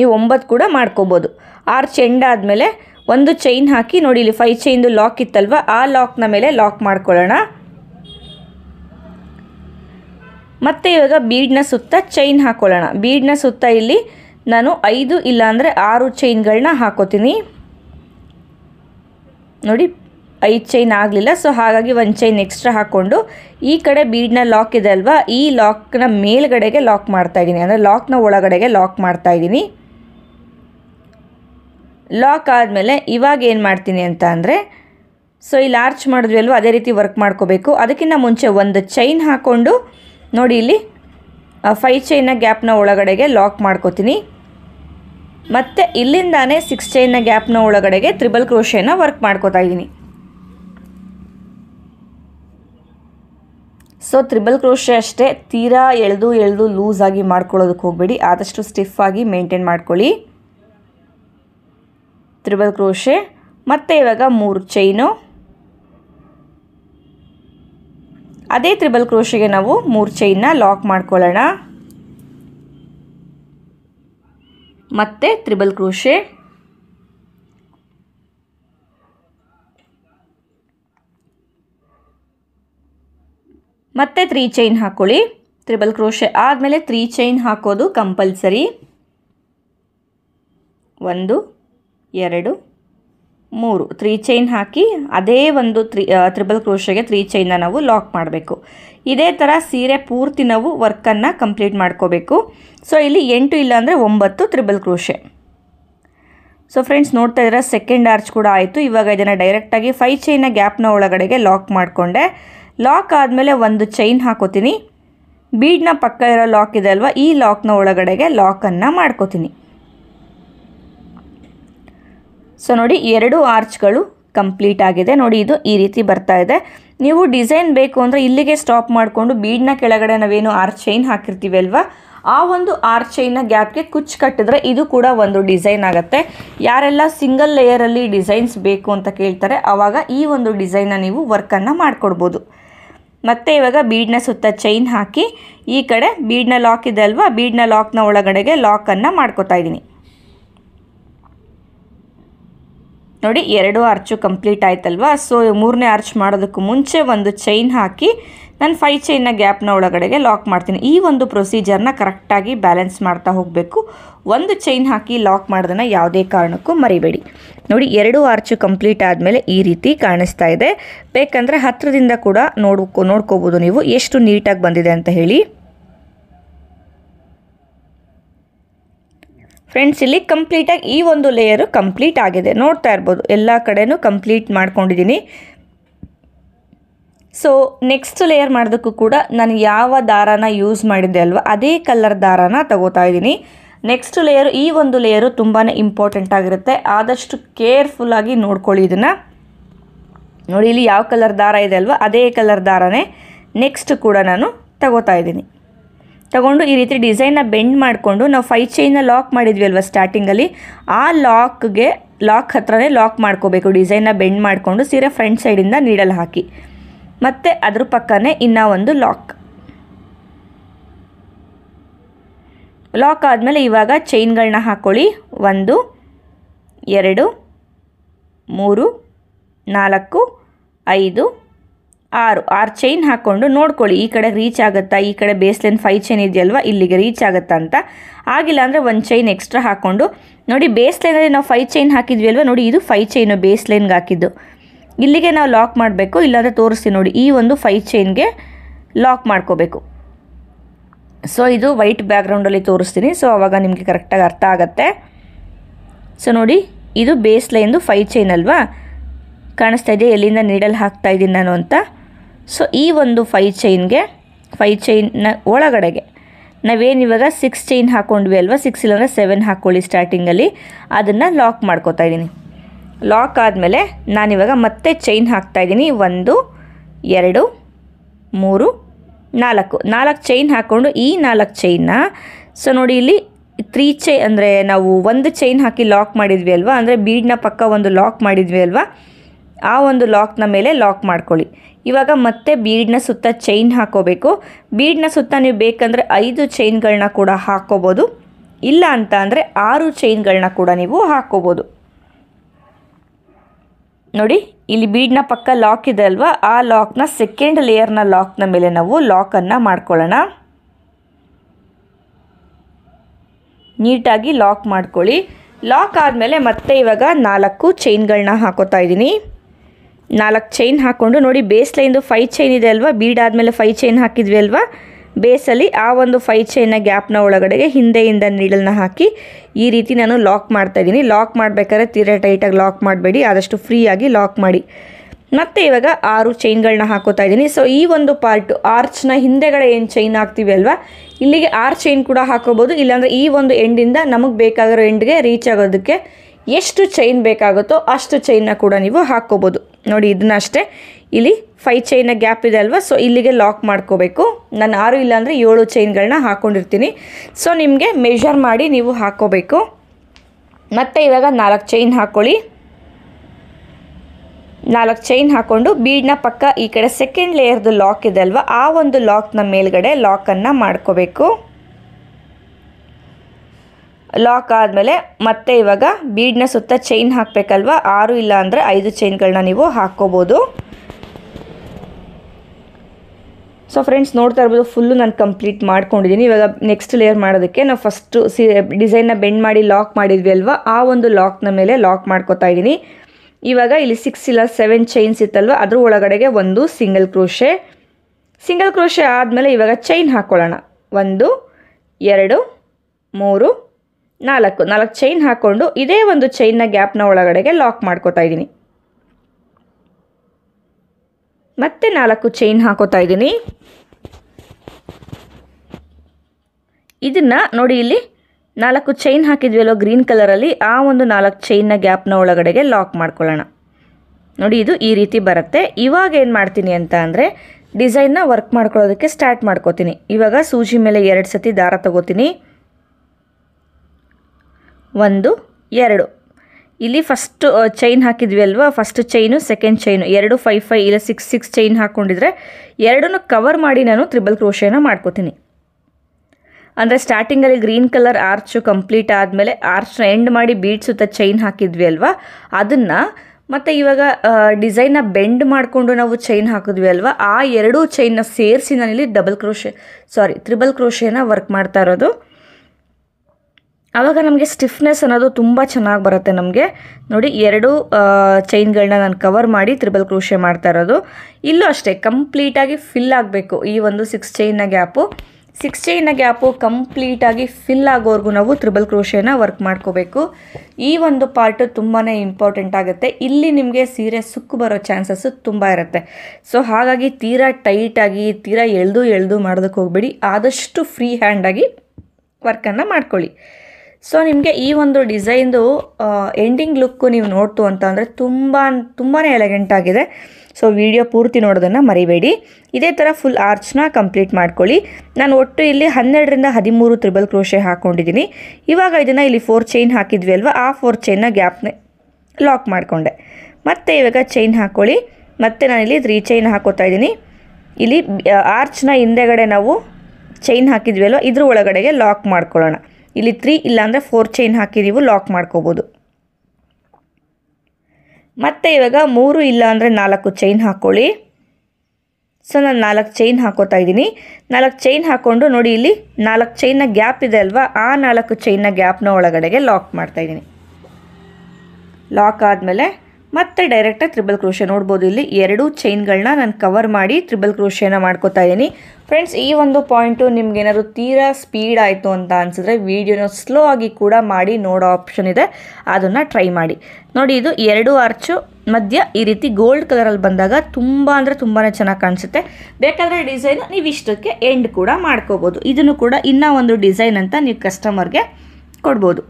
ನೀವು 9 ಕೂಡ ಮಾಡ್ಕೋಬೋದು. ಆರ್ಚ್ ಎಂಡ್ ಆದಮೇಲೆ 1 ಚೈನ್ ಹಾಕಿ. ನೋಡಿ ಇಲ್ಲಿ 5 ಚೈನ್ದು ಲಾಕ್ ಇತ್ತಲ್ವ, ಆ ಲಾಕ್ನ ಮೇಲೆ ಲಾಕ್ ಮಾಡ್ಕೊಳ್ಳೋಣ. ಮತ್ತು ಇವಾಗ ಬೀಡ್ನ ಸುತ್ತ ಚೈನ್ ಹಾಕ್ಕೊಳ್ಳೋಣ. ಬೀಡ್ನ ಸುತ್ತ ಇಲ್ಲಿ ನಾನು 5 ಇಲ್ಲ ಅಂದರೆ 6 ಚೈನ್ಗಳನ್ನ ಹಾಕೋತೀನಿ. ನೋಡಿ 5 ಚೈನ್ ಆಗಲಿಲ್ಲ, ಸೊ ಹಾಗಾಗಿ 1 ಚೈನ್ ಎಕ್ಸ್ಟ್ರಾ ಹಾಕ್ಕೊಂಡು ಈ ಕಡೆ ಬೀಡ್ನ ಲಾಕ್ ಇದೆ ಅಲ್ವಾ, ಈ ಲಾಕ್ನ ಮೇಲ್ಗಡೆಗೆ ಲಾಕ್ ಮಾಡ್ತಾಯಿದ್ದೀನಿ, ಅಂದರೆ ಲಾಕ್ನ ಒಳಗಡೆಗೆ ಲಾಕ್ ಮಾಡ್ತಾಯಿದ್ದೀನಿ. ಲಾಕ್ ಆದಮೇಲೆ ಇವಾಗ ಏನು ಮಾಡ್ತೀನಿ ಅಂತ ಅಂದರೆ, ಸೊ ಇಲ್ಲಿ ಆರ್ಚ್ ಮಾಡಿದ್ವಿ ಅಲ್ವಾ, ಅದೇ ರೀತಿ ವರ್ಕ್ ಮಾಡ್ಕೋಬೇಕು. ಅದಕ್ಕಿಂತ ಮುಂಚೆ 1 ಚೈನ್ ಹಾಕ್ಕೊಂಡು ನೋಡಿ ಇಲ್ಲಿ 5 ಚೈನ್ನ ಗ್ಯಾಪ್ನ ಒಳಗಡೆಗೆ ಲಾಕ್ ಮಾಡ್ಕೋತೀನಿ. ಮತ್ತು ಇಲ್ಲಿಂದಾನೇ 6 ಚೈನ್ನ ಗ್ಯಾಪ್ನ ಒಳಗಡೆಗೆ ತ್ರಿಬಲ್ ಕ್ರೋಷೆನ ವರ್ಕ್ ಮಾಡ್ಕೋತಾ ಇದ್ದೀನಿ. ಸೊ ತ್ರಿಬಲ್ ಕ್ರೋಷೆ ಅಷ್ಟೇ, ತೀರಾ ಎಳೆದು ಲೂಸಾಗಿ ಮಾಡ್ಕೊಳ್ಳೋದಕ್ಕೆ ಹೋಗಬೇಡಿ, ಆದಷ್ಟು ಸ್ಟಿಫ್ ಆಗಿ ಮೇಂಟೈನ್ ಮಾಡ್ಕೊಳ್ಳಿ ತ್ರಿಬಲ್ ಕ್ರೋಷೆ. ಮತ್ತು ಇವಾಗ 3 ಚೈನು ಅದೇ ತ್ರಿಬಲ್ ಕ್ರೋಷೆಗೆ ನಾವು 3 ಚೈನ್ನ ಲಾಕ್ ಮಾಡ್ಕೊಳ್ಳೋಣ. ಮತ್ತೆ ತ್ರಿಬಲ್ ಕ್ರೋಷೆ. ಮತ್ತೆ 3 ಚೈನ್ ಹಾಕೊಳ್ಳಿ. ತ್ರಿಬಲ್ ಕ್ರೋಷೆ ಆದಮೇಲೆ 3 ಚೈನ್ ಹಾಕೋದು ಕಂಪಲ್ಸರಿ. 1 2 3 3 ಚೈನ್ ಹಾಕಿ ಅದೇ ಒಂದು ತ್ರಿಬಲ್ ಕ್ರೋಷೆಗೆ 3 ಚೈನ್ನ ನಾವು ಲಾಕ್ ಮಾಡಬೇಕು. ಇದೇ ಥರ ಸೀರೆ ಪೂರ್ತಿ ನಾವು ವರ್ಕನ್ನು ಕಂಪ್ಲೀಟ್ ಮಾಡ್ಕೋಬೇಕು. ಸೊ ಇಲ್ಲಿ 8 ಇಲ್ಲ ಅಂದರೆ 9 ತ್ರಿಬಲ್ ಕ್ರೋಷೆ. ಸೊ ಫ್ರೆಂಡ್ಸ್ ನೋಡ್ತಾ ಇದ್ದೀರಾ, ಸೆಕೆಂಡ್ ಆರ್ಚ್ ಕೂಡ ಆಯಿತು. ಇವಾಗ ಇದನ್ನು ಡೈರೆಕ್ಟಾಗಿ 5 ಚೈನ್ನ ಗ್ಯಾಪ್ನ ಒಳಗಡೆಗೆ ಲಾಕ್ ಮಾಡಿಕೊಂಡೆ. ಲಾಕ್ ಆದಮೇಲೆ 1 ಚೈನ್ ಹಾಕೋತೀನಿ. ಬೀಡ್ನ ಪಕ್ಕ ಇರೋ ಲಾಕ್ ಇದೆ ಅಲ್ವಾ, ಈ ಲಾಕ್ನ ಒಳಗಡೆಗೆ ಲಾಕನ್ನು ಮಾಡ್ಕೋತೀನಿ. ಸೊ ನೋಡಿ ಎರಡು ಆರ್ಚ್ಗಳು ಕಂಪ್ಲೀಟ್ ಆಗಿದೆ. ನೋಡಿ ಇದು ಈ ರೀತಿ ಬರ್ತಾ ಇದೆ. ನೀವು ಡಿಸೈನ್ ಬೇಕು ಅಂದರೆ ಇಲ್ಲಿಗೆ ಸ್ಟಾಪ್ ಮಾಡಿಕೊಂಡು ಬೀಡ್ನ ಕೆಳಗಡೆ ನಾವೇನು ಆರ್ಚ್ ಚೈನ್ ಹಾಕಿರ್ತೀವಿ ಅಲ್ವಾ, ಆ ಒಂದು ಆರ್ಚ್ ಚೈನ್ನ ಗ್ಯಾಪ್ಗೆ ಕುಚ್ ಕಟ್ಟಿದ್ರೆ ಇದು ಕೂಡ ಒಂದು ಡಿಸೈನ್ ಆಗುತ್ತೆ. ಯಾರೆಲ್ಲ ಸಿಂಗಲ್ ಲೇಯರಲ್ಲಿ ಡಿಸೈನ್ಸ್ ಬೇಕು ಅಂತ ಕೇಳ್ತಾರೆ ಆವಾಗ ಈ ಒಂದು ಡಿಸೈನ್ನ ನೀವು ವರ್ಕನ್ನು ಮಾಡಿಕೊಡ್ಬೋದು. ಮತ್ತೆ ಇವಾಗ ಬೀಡ್ನ ಸುತ್ತ ಚೈನ್ ಹಾಕಿ ಈ ಕಡೆ ಬೀಡ್ನ ಲಾಕ್ ಇದೆ ಅಲ್ವಾ, ಬೀಡ್ನ ಲಾಕ್ನ ಒಳಗಡೆಗೆ ಲಾಕನ್ನು ಮಾಡ್ಕೋತಾ ಇದ್ದೀನಿ. ನೋಡಿ ಎರಡು ಆರ್ಚು ಕಂಪ್ಲೀಟ್ ಆಯ್ತಲ್ವಾ. ಸೊ ಮೂರನೇ ಆರ್ಚ್ ಮಾಡೋದಕ್ಕೂ ಮುಂಚೆ ಒಂದು ಚೈನ್ ಹಾಕಿ ನಾನು 5 ಚೈನ್ನ ಗ್ಯಾಪ್ನ ಒಳಗಡೆಗೆ ಲಾಕ್ ಮಾಡ್ತೀನಿ. ಈ ಒಂದು ಪ್ರೊಸೀಜರ್ನ ಕರೆಕ್ಟಾಗಿ ಬ್ಯಾಲೆನ್ಸ್ ಮಾಡ್ತಾ ಹೋಗಬೇಕು. ಒಂದು ಚೈನ್ ಹಾಕಿ ಲಾಕ್ ಮಾಡೋದನ್ನು ಯಾವುದೇ ಕಾರಣಕ್ಕೂ ಮರಿಬೇಡಿ. ನೋಡಿ ಎರಡು ಆರ್ಚು ಕಂಪ್ಲೀಟ್ ಆದಮೇಲೆ ಈ ರೀತಿ ಕಾಣಿಸ್ತಾ ಇದೆ. ಬೇಕಂದರೆ ಹತ್ತಿರದಿಂದ ಕೂಡ ನೋಡ್ಕೋಬೋದು ನೀವು ಎಷ್ಟು ನೀಟಾಗಿ ಬಂದಿದೆ ಅಂತ ಹೇಳಿ. ಫ್ರೆಂಡ್ಸ್ ಇಲ್ಲಿ ಕಂಪ್ಲೀಟಾಗಿ ಈ ಒಂದು ಲೇಯರು ಕಂಪ್ಲೀಟ್ ಆಗಿದೆ. ನೋಡ್ತಾ ಇರ್ಬೋದು ಎಲ್ಲ ಕಡೆಯೂ ಕಂಪ್ಲೀಟ್ ಮಾಡ್ಕೊಂಡಿದ್ದೀನಿ. ಸೊ ನೆಕ್ಸ್ಟ್ ಲೇಯರ್ ಮಾಡೋದಕ್ಕೂ ಕೂಡ ನಾನು ಯಾವ ದಾರಾನ ಯೂಸ್ ಮಾಡಿದ್ದೆ ಅಲ್ವಾ ಅದೇ ಕಲರ್ ದಾರಾನ ತಗೋತಾ ಇದ್ದೀನಿ. ನೆಕ್ಸ್ಟ್ ಲೇಯರು ಈ ಒಂದು ಲೇಯರು ತುಂಬಾ ಇಂಪಾರ್ಟೆಂಟ್ ಆಗಿರುತ್ತೆ. ಆದಷ್ಟು ಕೇರ್ಫುಲ್ಲಾಗಿ ನೋಡ್ಕೊಳ್ಳಿ ಇದನ್ನು. ನೋಡಿ ಇಲ್ಲಿ ಯಾವ ಕಲರ್ ದಾರ ಇದೆ ಅಲ್ವಾ ಅದೇ ಕಲರ್ ದಾರನೇ ನೆಕ್ಸ್ಟ್ ಕೂಡ ನಾನು ತಗೋತಾ ಇದ್ದೀನಿ. ತಗೊಂಡು ಈ ರೀತಿ ಡಿಸೈನ್ನ ಬೆಂಡ್ ಮಾಡಿಕೊಂಡು ನಾವು 5 ಚೈನ್ನ ಲಾಕ್ ಮಾಡಿದ್ವಿ ಅಲ್ವಾ ಸ್ಟಾರ್ಟಿಂಗಲ್ಲಿ, ಆ ಲಾಕ್ ಹತ್ರನೇ ಲಾಕ್ ಮಾಡ್ಕೋಬೇಕು. ಡಿಸೈನ್ನ ಬೆಂಡ್ ಮಾಡಿಕೊಂಡು ಸೀರೆ ಫ್ರಂಟ್ ಸೈಡಿಂದ ನೀಡಲು ಹಾಕಿ ಮತ್ತು ಅದ್ರ ಪಕ್ಕನೇ ಇನ್ನೂ ಒಂದು ಲಾಕ್ ಆದಮೇಲೆ ಇವಾಗ ಚೈನ್ಗಳನ್ನ ಹಾಕ್ಕೊಳ್ಳಿ. 1 2 3 4 5 6 ಚೈನ್ ಹಾಕ್ಕೊಂಡು ನೋಡ್ಕೊಳ್ಳಿ ಈ ಕಡೆ ರೀಚ್ ಆಗುತ್ತಾ, ಈ ಕಡೆ ಬೇಸ್ ಲೈನ್ 5 ಚೈನ್ ಇದೆಯಲ್ವ ಇಲ್ಲಿಗೆ ರೀಚ್ ಆಗುತ್ತಾ ಅಂತ. ಆಗಿಲ್ಲ ಅಂದರೆ 1 ಚೈನ್ ಎಕ್ಸ್ಟ್ರಾ ಹಾಕ್ಕೊಂಡು ನೋಡಿ ಬೇಸ್ ಲೈನಲ್ಲಿ ನಾವು 5 ಚೈನ್ ಹಾಕಿದ್ವಿ ಅಲ್ವ, ನೋಡಿ ಇದು 5 ಚೈನು ಬೇಸ್ ಲೈನ್ಗೆ ಹಾಕಿದ್ದು. ಇಲ್ಲಿಗೆ ನಾವು ಲಾಕ್ ಮಾಡಬೇಕು, ಇಲ್ಲಾಂದರೆ ತೋರಿಸ್ತೀನಿ ನೋಡಿ ಈ ಒಂದು 5 ಚೈನ್ಗೆ ಲಾಕ್ ಮಾಡ್ಕೋಬೇಕು. ಸೊ ಇದು ವೈಟ್ ಬ್ಯಾಕ್ಗ್ರೌಂಡಲ್ಲಿ ತೋರಿಸ್ತೀನಿ, ಸೊ ಆವಾಗ ನಿಮಗೆ ಕರೆಕ್ಟಾಗಿ ಅರ್ಥ ಆಗುತ್ತೆ. ಸೊ ನೋಡಿ ಇದು ಬೇಸ್ ಲೈನ್ದು 5 ಚೈನ್ ಅಲ್ವಾ, ಕಾಣಿಸ್ತಾ ಇದೆ ಎಲ್ಲಿಂದ ನೀಡಲು ಹಾಕ್ತಾ ಇದ್ದೀನಿ ನಾನು ಅಂತ. ಸೊ ಈ ಒಂದು 5 ಚೈನ್ನ ಒಳಗಡೆಗೆ ನಾವೇನು ಇವಾಗ 6 ಚೈನ್ ಹಾಕ್ಕೊಂಡ್ವಿ ಅಲ್ವಾ, 6 ಇಲ್ಲಾಂದರೆ 7 ಹಾಕ್ಕೊಳ್ಳಿ ಸ್ಟಾರ್ಟಿಂಗಲ್ಲಿ, ಅದನ್ನು ಲಾಕ್ ಮಾಡ್ಕೋತಾ ಇದ್ದೀನಿ. ಲಾಕ್ ಆದಮೇಲೆ ನಾನಿವಾಗ ಮತ್ತೆ ಚೈನ್ ಹಾಕ್ತಾಯಿದ್ದೀನಿ. 1 2 3 4 ಚೈನ್ ಹಾಕ್ಕೊಂಡು ಈ 4 ಚೈನ್ನ ಸೊ ನೋಡಿ ಇಲ್ಲಿ 3 ಚೈನ್ ಅಂದರೆ ನಾವು ಒಂದು ಚೈನ್ ಹಾಕಿ ಲಾಕ್ ಮಾಡಿದ್ವಿ ಅಲ್ವಾ, ಅಂದರೆ ಬೀಡ್ನ ಪಕ್ಕ ಒಂದು ಲಾಕ್ ಮಾಡಿದ್ವಿ ಅಲ್ವಾ ಆ ಒಂದು ಲಾಕ್ನ ಮೇಲೆ ಲಾಕ್ ಮಾಡ್ಕೊಳ್ಳಿ. ಇವಾಗ ಮತ್ತೆ ಬೀಡ್ನ ಸುತ್ತ ಚೈನ್ ಹಾಕೋಬೇಕು. ಬೀಡ್ನ ಸುತ್ತ ನೀವು ಬೇಕಂದರೆ 5 ಚೈನ್ಗಳನ್ನ ಕೂಡ ಹಾಕ್ಕೋಬೋದು, ಇಲ್ಲ ಅಂತ ಅಂದರೆ 6 ಚೈನ್ಗಳನ್ನ ಕೂಡ ನೀವು ಹಾಕ್ಕೋಬೋದು. ನೋಡಿ ಇಲ್ಲಿ ಬೀಡ್ನ ಪಕ್ಕ ಲಾಕ್ ಇದೆ ಅಲ್ವಾ, ಆ ಲಾಕ್ನ ಸೆಕೆಂಡ್ ಲೇಯರ್ನ ಲಾಕ್ನ ಮೇಲೆ ನಾವು ಲಾಕನ್ನು ಮಾಡ್ಕೊಳ್ಳೋಣ. ನೀಟಾಗಿ ಲಾಕ್ ಮಾಡ್ಕೊಳ್ಳಿ. ಲಾಕ್ ಆದಮೇಲೆ ಮತ್ತೆ ಇವಾಗ 4 ಚೈನ್ಗಳನ್ನ ಹಾಕೋತಾ ಇದ್ದೀನಿ. 4 ಚೈನ್ ಹಾಕ್ಕೊಂಡು ನೋಡಿ ಬೇಸ್ ಲೈನ್ದು 5 ಚೈನ್ ಇದೆ ಅಲ್ವಾ, ಬೀಡ್ ಆದಮೇಲೆ 5 ಚೈನ್ ಹಾಕಿದ್ವಿ ಅಲ್ವಾ ಬೇಸಲ್ಲಿ, ಆ ಒಂದು 5 ಚೈನ್ನ ಗ್ಯಾಪ್ನ ಒಳಗಡೆಗೆ ಹಿಂದೆಯಿಂದ ನೀಡಲನ್ನ ಹಾಕಿ ಈ ರೀತಿ ನಾನು ಲಾಕ್ ಮಾಡ್ತಾಯಿದ್ದೀನಿ. ಲಾಕ್ ಮಾಡಬೇಕಾದ್ರೆ ತೀರಾ ಟೈಟಾಗಿ ಲಾಕ್ ಮಾಡಬೇಡಿ, ಆದಷ್ಟು ಫ್ರೀಯಾಗಿ ಲಾಕ್ ಮಾಡಿ. ಮತ್ತು ಇವಾಗ 6 ಚೈನ್ಗಳನ್ನ ಹಾಕೋತಾ ಇದ್ದೀನಿ. ಸೊ ಈ ಒಂದು ಪಾರ್ಟು ಆರ್ಚ್ನ ಹಿಂದೆಗಡೆ ಏನು ಚೈನ್ ಹಾಕ್ತೀವಿ ಅಲ್ವಾ ಇಲ್ಲಿಗೆ 6 ಚೈನ್ ಕೂಡ ಹಾಕೋಬೋದು, ಇಲ್ಲಾಂದರೆ ಈ ಒಂದು ಎಂಡಿಂದ ನಮಗೆ ಬೇಕಾಗಿರೋ ಎಂಡ್ಗೆ ರೀಚ್ ಆಗೋದಕ್ಕೆ ಎಷ್ಟು ಚೈನ್ ಬೇಕಾಗುತ್ತೋ ಅಷ್ಟು ಚೈನ್ನ ಕೂಡ ನೀವು ಹಾಕ್ಕೋಬೋದು. ನೋಡಿ ಇದನ್ನ ಅಷ್ಟೇ ಇಲ್ಲಿ 5 ಚೈನ್ನ ಗ್ಯಾಪ್ ಇದೆ ಅಲ್ವಾ, ಸೊ ಇಲ್ಲಿಗೆ ಲಾಕ್ ಮಾಡ್ಕೋಬೇಕು. ನಾನು 6 ಇಲ್ಲಾಂದರೆ 7 ಚೈನ್ಗಳನ್ನ ಹಾಕ್ಕೊಂಡಿರ್ತೀನಿ, ಸೊ ನಿಮಗೆ ಮೆಷರ್ ಮಾಡಿ ನೀವು ಹಾಕ್ಕೋಬೇಕು. ಮತ್ತು ಇವಾಗ 4 ಚೈನ್ ಹಾಕ್ಕೊಳ್ಳಿ. 4 ಚೈನ್ ಹಾಕ್ಕೊಂಡು ಬೀಡ್ನ ಪಕ್ಕ ಈ ಕಡೆ ಸೆಕೆಂಡ್ ಲೇಯರ್ದು ಲಾಕ್ ಇದೆ ಅಲ್ವಾ ಆ ಒಂದು ಲಾಕ್ನ ಮೇಲ್ಗಡೆ ಲಾಕನ್ನು ಮಾಡ್ಕೋಬೇಕು. ಲಾಕ್ ಆದಮೇಲೆ ಮತ್ತೆ ಇವಾಗ ಬೀಡ್ನ ಸುತ್ತ ಚೈನ್ ಹಾಕಬೇಕಲ್ವ, 6 ಇಲ್ಲ ಅಂದರೆ 5 ಚೈನ್ಗಳನ್ನ ನೀವು ಹಾಕ್ಕೋಬೋದು. ಸೊ ಫ್ರೆಂಡ್ಸ್ ನೋಡ್ತಾ ಇರ್ಬೋದು ಫುಲ್ಲು ನಾನು ಕಂಪ್ಲೀಟ್ ಮಾಡ್ಕೊಂಡಿದ್ದೀನಿ. ಇವಾಗ ನೆಕ್ಸ್ಟ್ ಲೇಯರ್ ಮಾಡೋದಕ್ಕೆ ನಾವು ಫಸ್ಟು ಡಿಸೈನ್ನ ಬೆಂಡ್ ಮಾಡಿ ಲಾಕ್ ಮಾಡಿದ್ವಿ ಅಲ್ವಾ ಆ ಒಂದು ಲಾಕ್ನ ಮೇಲೆ ಲಾಕ್ ಮಾಡ್ಕೋತಾ ಇದ್ದೀನಿ. ಇವಾಗ ಇಲ್ಲಿ 6 ಇಲ್ಲ 7 ಚೈನ್ಸ್ ಇತ್ತಲ್ವ ಅದ್ರ ಒಳಗಡೆಗೆ ಒಂದು ಸಿಂಗಲ್ ಕ್ರೋಷೆ. ಸಿಂಗಲ್ ಕ್ರೋಷೆ ಆದಮೇಲೆ ಇವಾಗ ಚೈನ್ ಹಾಕ್ಕೊಳ್ಳೋಣ. 1 2 3 4 ಚೈನ್ ಹಾಕ್ಕೊಂಡು ಇದೇ ಒಂದು ಚೈನ್ನ ಗ್ಯಾಪ್ನ ಒಳಗಡೆಗೆ ಲಾಕ್ ಮಾಡ್ಕೋತಾ ಇದ್ದೀನಿ. ಮತ್ತೆ 4 ಚೈನ್ ಹಾಕೋತಾ ಇದ್ದೀನಿ. ಇದನ್ನ ನೋಡಿ ಇಲ್ಲಿ ನಾಲ್ಕು ಚೈನ್ ಹಾಕಿದ್ವಲ್ಲ ಗ್ರೀನ್ ಕಲರ್ ಅಲ್ಲಿ ಆ ಒಂದು ನಾಲ್ಕು ಚೈನ್ ನ ಗ್ಯಾಪ್ ನ ಒಳಗಡೆಗೆ ಲಾಕ್ ಮಾಡ್ಕೊಳ್ಳೋಣ. ನೋಡಿ ಇದು ಈ ರೀತಿ ಬರುತ್ತೆ. ಇವಾಗ ಏನು ಮಾಡ್ತೀನಿ ಅಂತ ಅಂದ್ರೆ ಡಿಸೈನ್ ನ ವರ್ಕ್ ಮಾಡ್ಕೊಳ್ಳೋದಕ್ಕೆ ಸ್ಟಾರ್ಟ್ ಮಾಡ್ಕೊತೀನಿ. ಇವಾಗ ಸೂಜಿ ಮೇಲೆ ಎರಡು ಸತಿ ದಾರ ತಗೋತೀನಿ. 1 2 ಇಲ್ಲಿ ಫಸ್ಟ್ ಚೈನ್ ಹಾಕಿದ್ವಿ ಅಲ್ವಾ, ಫಸ್ಟ್ ಚೈನ್ ಸೆಕೆಂಡ್ ಚೈನ್ 2 5 5 ಇಲ್ಲ 6 6 ಚೈನ್ ಹಾಕೊಂಡಿದ್ರೆ ಎರಡನ್ನು ಕವರ್ ಮಾಡಿ ನಾನು ಟ್ರಿಬಲ್ ಕ್ರೋಶೇನ ಮಾಡ್ಕೊತೀನಿ. ಅಂದರೆ ಸ್ಟಾರ್ಟಿಂಗ್ ಅಲ್ಲಿ ಗ್ರೀನ್ ಕಲರ್ ಆರ್ಚ್ ಕಂಪ್ಲೀಟ್ ಆದಮೇಲೆ ಆರ್ಚ್ ಎಂಡ್ ಮಾಡಿ ಬೀಡ್ಸ್ ಸುತ್ತ ಚೈನ್ ಹಾಕಿದ್ವಿ ಅಲ್ವಾ, ಅದನ್ನ ಮತ್ತೆ ಇವಾಗ ಡಿಸೈನ್ ನ ಬೆಂಡ್ ಮಾಡ್ಕೊಂಡು ನಾವು ಚೈನ್ ಹಾಕಿದ್ವಿ ಅಲ್ವಾ, ಆ ಎರಡು ಚೈನ್ ನ ಸೇರಿಸಿ ನಾನು ಇಲ್ಲಿ ಟ್ರಿಬಲ್ ಕ್ರೋಶೇನ ವರ್ಕ್ ಮಾಡ್ತಾ ಇರೋದು. ಆವಾಗ ನಮಗೆ ಸ್ಟಿಫ್ನೆಸ್ ಅನ್ನೋದು ತುಂಬ ಚೆನ್ನಾಗಿ ಬರುತ್ತೆ ನಮಗೆ. ನೋಡಿ ಎರಡು ಚೈನ್ಗಳನ್ನ ನಾನು ಕವರ್ ಮಾಡಿ ಟ್ರಿಬಲ್ ಕ್ರೋಶೆ ಮಾಡ್ತಾ ಇರೋದು. ಇಲ್ಲೂ ಅಷ್ಟೇ ಕಂಪ್ಲೀಟಾಗಿ ಫಿಲ್ ಆಗಬೇಕು. ಈ ಒಂದು 6 ಚೈನ್ನ ಗ್ಯಾಪು 6 ಚೈನ್ನ ಗ್ಯಾಪು ಕಂಪ್ಲೀಟಾಗಿ ಫಿಲ್ ಆಗೋವರೆಗೂ ನಾವು ಟ್ರಿಬಲ್ ಕ್ರೋಶೇನ ವರ್ಕ್ ಮಾಡ್ಕೋಬೇಕು. ಈ ಒಂದು ಪಾರ್ಟು ತುಂಬಾ ಇಂಪಾರ್ಟೆಂಟ್ ಆಗುತ್ತೆ. ಇಲ್ಲಿ ನಿಮಗೆ ಸೀರೆ ಸುಕ್ಕು ಬರೋ ಚಾನ್ಸಸ್ಸು ತುಂಬ ಇರುತ್ತೆ. ಸೊ ಹಾಗಾಗಿ ತೀರಾ ಟೈಟಾಗಿ ತೀರಾ ಎಳ್ದು ಮಾಡೋದಕ್ಕೆ ಹೋಗಬೇಡಿ. ಆದಷ್ಟು ಫ್ರೀ ಹ್ಯಾಂಡಾಗಿ ವರ್ಕನ್ನು ಮಾಡ್ಕೊಳ್ಳಿ. ಸೊ ನಿಮಗೆ ಈ ಒಂದು ಡಿಸೈನ್ದು ಎಂಡಿಂಗ್ ಲುಕ್ಕು ನೀವು ನೋಡ್ತು ಅಂತ ಅಂದರೆ ತುಂಬಾ ಎಲೆಗೆಂಟ್ ಆಗಿದೆ. ಸೊ ವಿಡಿಯೋ ಪೂರ್ತಿ ನೋಡೋದನ್ನು ಮರಿಬೇಡಿ. ಇದೇ ಥರ ಫುಲ್ ಆರ್ಚ್ನ ಕಂಪ್ಲೀಟ್ ಮಾಡ್ಕೊಳ್ಳಿ. ನಾನು ಒಟ್ಟು ಇಲ್ಲಿ 12 ರಿಂದ 13 ಟ್ರಿಬಲ್ ಕ್ರೋಶೆ ಹಾಕ್ಕೊಂಡಿದ್ದೀನಿ. ಇವಾಗ ಇದನ್ನು ಇಲ್ಲಿ 4 ಚೈನ್ ಹಾಕಿದ್ವಿ ಅಲ್ವಾ, ಆ 4 ಚೈನ್ನ ಗ್ಯಾಪ್ನ ಲಾಕ್ ಮಾಡಿಕೊಂಡೆ. ಮತ್ತೆ ಇವಾಗ ಚೈನ್ ಹಾಕ್ಕೊಳ್ಳಿ. ಮತ್ತೆ ನಾನಿಲ್ಲಿ 3 ಚೈನ್ ಹಾಕೋತಾ ಇದ್ದೀನಿ. ಇಲ್ಲಿ ಆರ್ಚ್ನ ಹಿಂದೆಗಡೆ ನಾವು ಚೈನ್ ಹಾಕಿದ್ವಿ ಅಲ್ವಾ, ಇದ್ರ ಒಳಗಡೆಗೆ ಲಾಕ್ ಮಾಡ್ಕೊಳ್ಳೋಣ. ಇಲ್ಲಿ 3 ಇಲ್ಲಾಂದರೆ 4 ಚೈನ್ ಹಾಕಿ ನೀವು ಲಾಕ್ ಮಾಡ್ಕೋಬೋದು. ಮತ್ತೆ ಇವಾಗ 3 ಇಲ್ಲಾಂದರೆ 4 ಚೈನ್ ಹಾಕ್ಕೊಳ್ಳಿ. ಸೊ ನಾನು 4 ಚೈನ್ ಹಾಕೋತಾ ಇದ್ದೀನಿ. 4 ಚೈನ್ ಹಾಕ್ಕೊಂಡು ನೋಡಿ ಇಲ್ಲಿ 4 ಚೈನ್ನ ಗ್ಯಾಪ್ ಇದೆ ಅಲ್ವಾ, ಆ 4 ಚೈನ್ನ ಗ್ಯಾಪ್ನ ಒಳಗಡೆಗೆ ಲಾಕ್ ಮಾಡ್ತಾಯಿದ್ದೀನಿ. ಲಾಕ್ ಆದಮೇಲೆ ಮತ್ತೆ ಡೈರೆಕ್ಟಾಗಿ ಟ್ರಿಬಲ್ ಕ್ರೋಶೆ ನೋಡ್ಬೋದು. ಇಲ್ಲಿ 2 ಚೈನ್ಗಳನ್ನ ನಾನು ಕವರ್ ಮಾಡಿ ಟ್ರಿಬಲ್ ಕ್ರೋಶೆನ ಮಾಡ್ಕೋತಾ ಇದ್ದೀನಿ. ಫ್ರೆಂಡ್ಸ್, ಈ ಒಂದು ಪಾಯಿಂಟು ನಿಮಗೇನಾದರೂ ತೀರಾ ಸ್ಪೀಡ್ ಆಯಿತು ಅಂತ ಅನಿಸಿದ್ರೆ ವಿಡಿಯೋನ ಸ್ಲೋ ಆಗಿ ಕೂಡ ಮಾಡಿ ನೋಡೋ ಆಪ್ಷನ್ ಇದೆ, ಅದನ್ನು ಟ್ರೈ ಮಾಡಿ ನೋಡಿ. ಇದು 2 ಆರ್ಚು ಮಧ್ಯ ಈ ರೀತಿ ಗೋಲ್ಡ್ ಕಲರಲ್ಲಿ ಬಂದಾಗ ತುಂಬಾ ಚೆನ್ನಾಗಿ ಕಾಣಿಸುತ್ತೆ. ಬೇಕಾದರೆ ಡಿಸೈನು ನೀವು ಇಷ್ಟಕ್ಕೆ ಎಂಡ್ ಕೂಡ ಮಾಡ್ಕೋಬೋದು. ಇದನ್ನು ಕೂಡ ಇನ್ನೂ ಒಂದು ಡಿಸೈನ್ ಅಂತ ನೀವು ಕಸ್ಟಮರ್ಗೆ ಕೊಡ್ಬೋದು.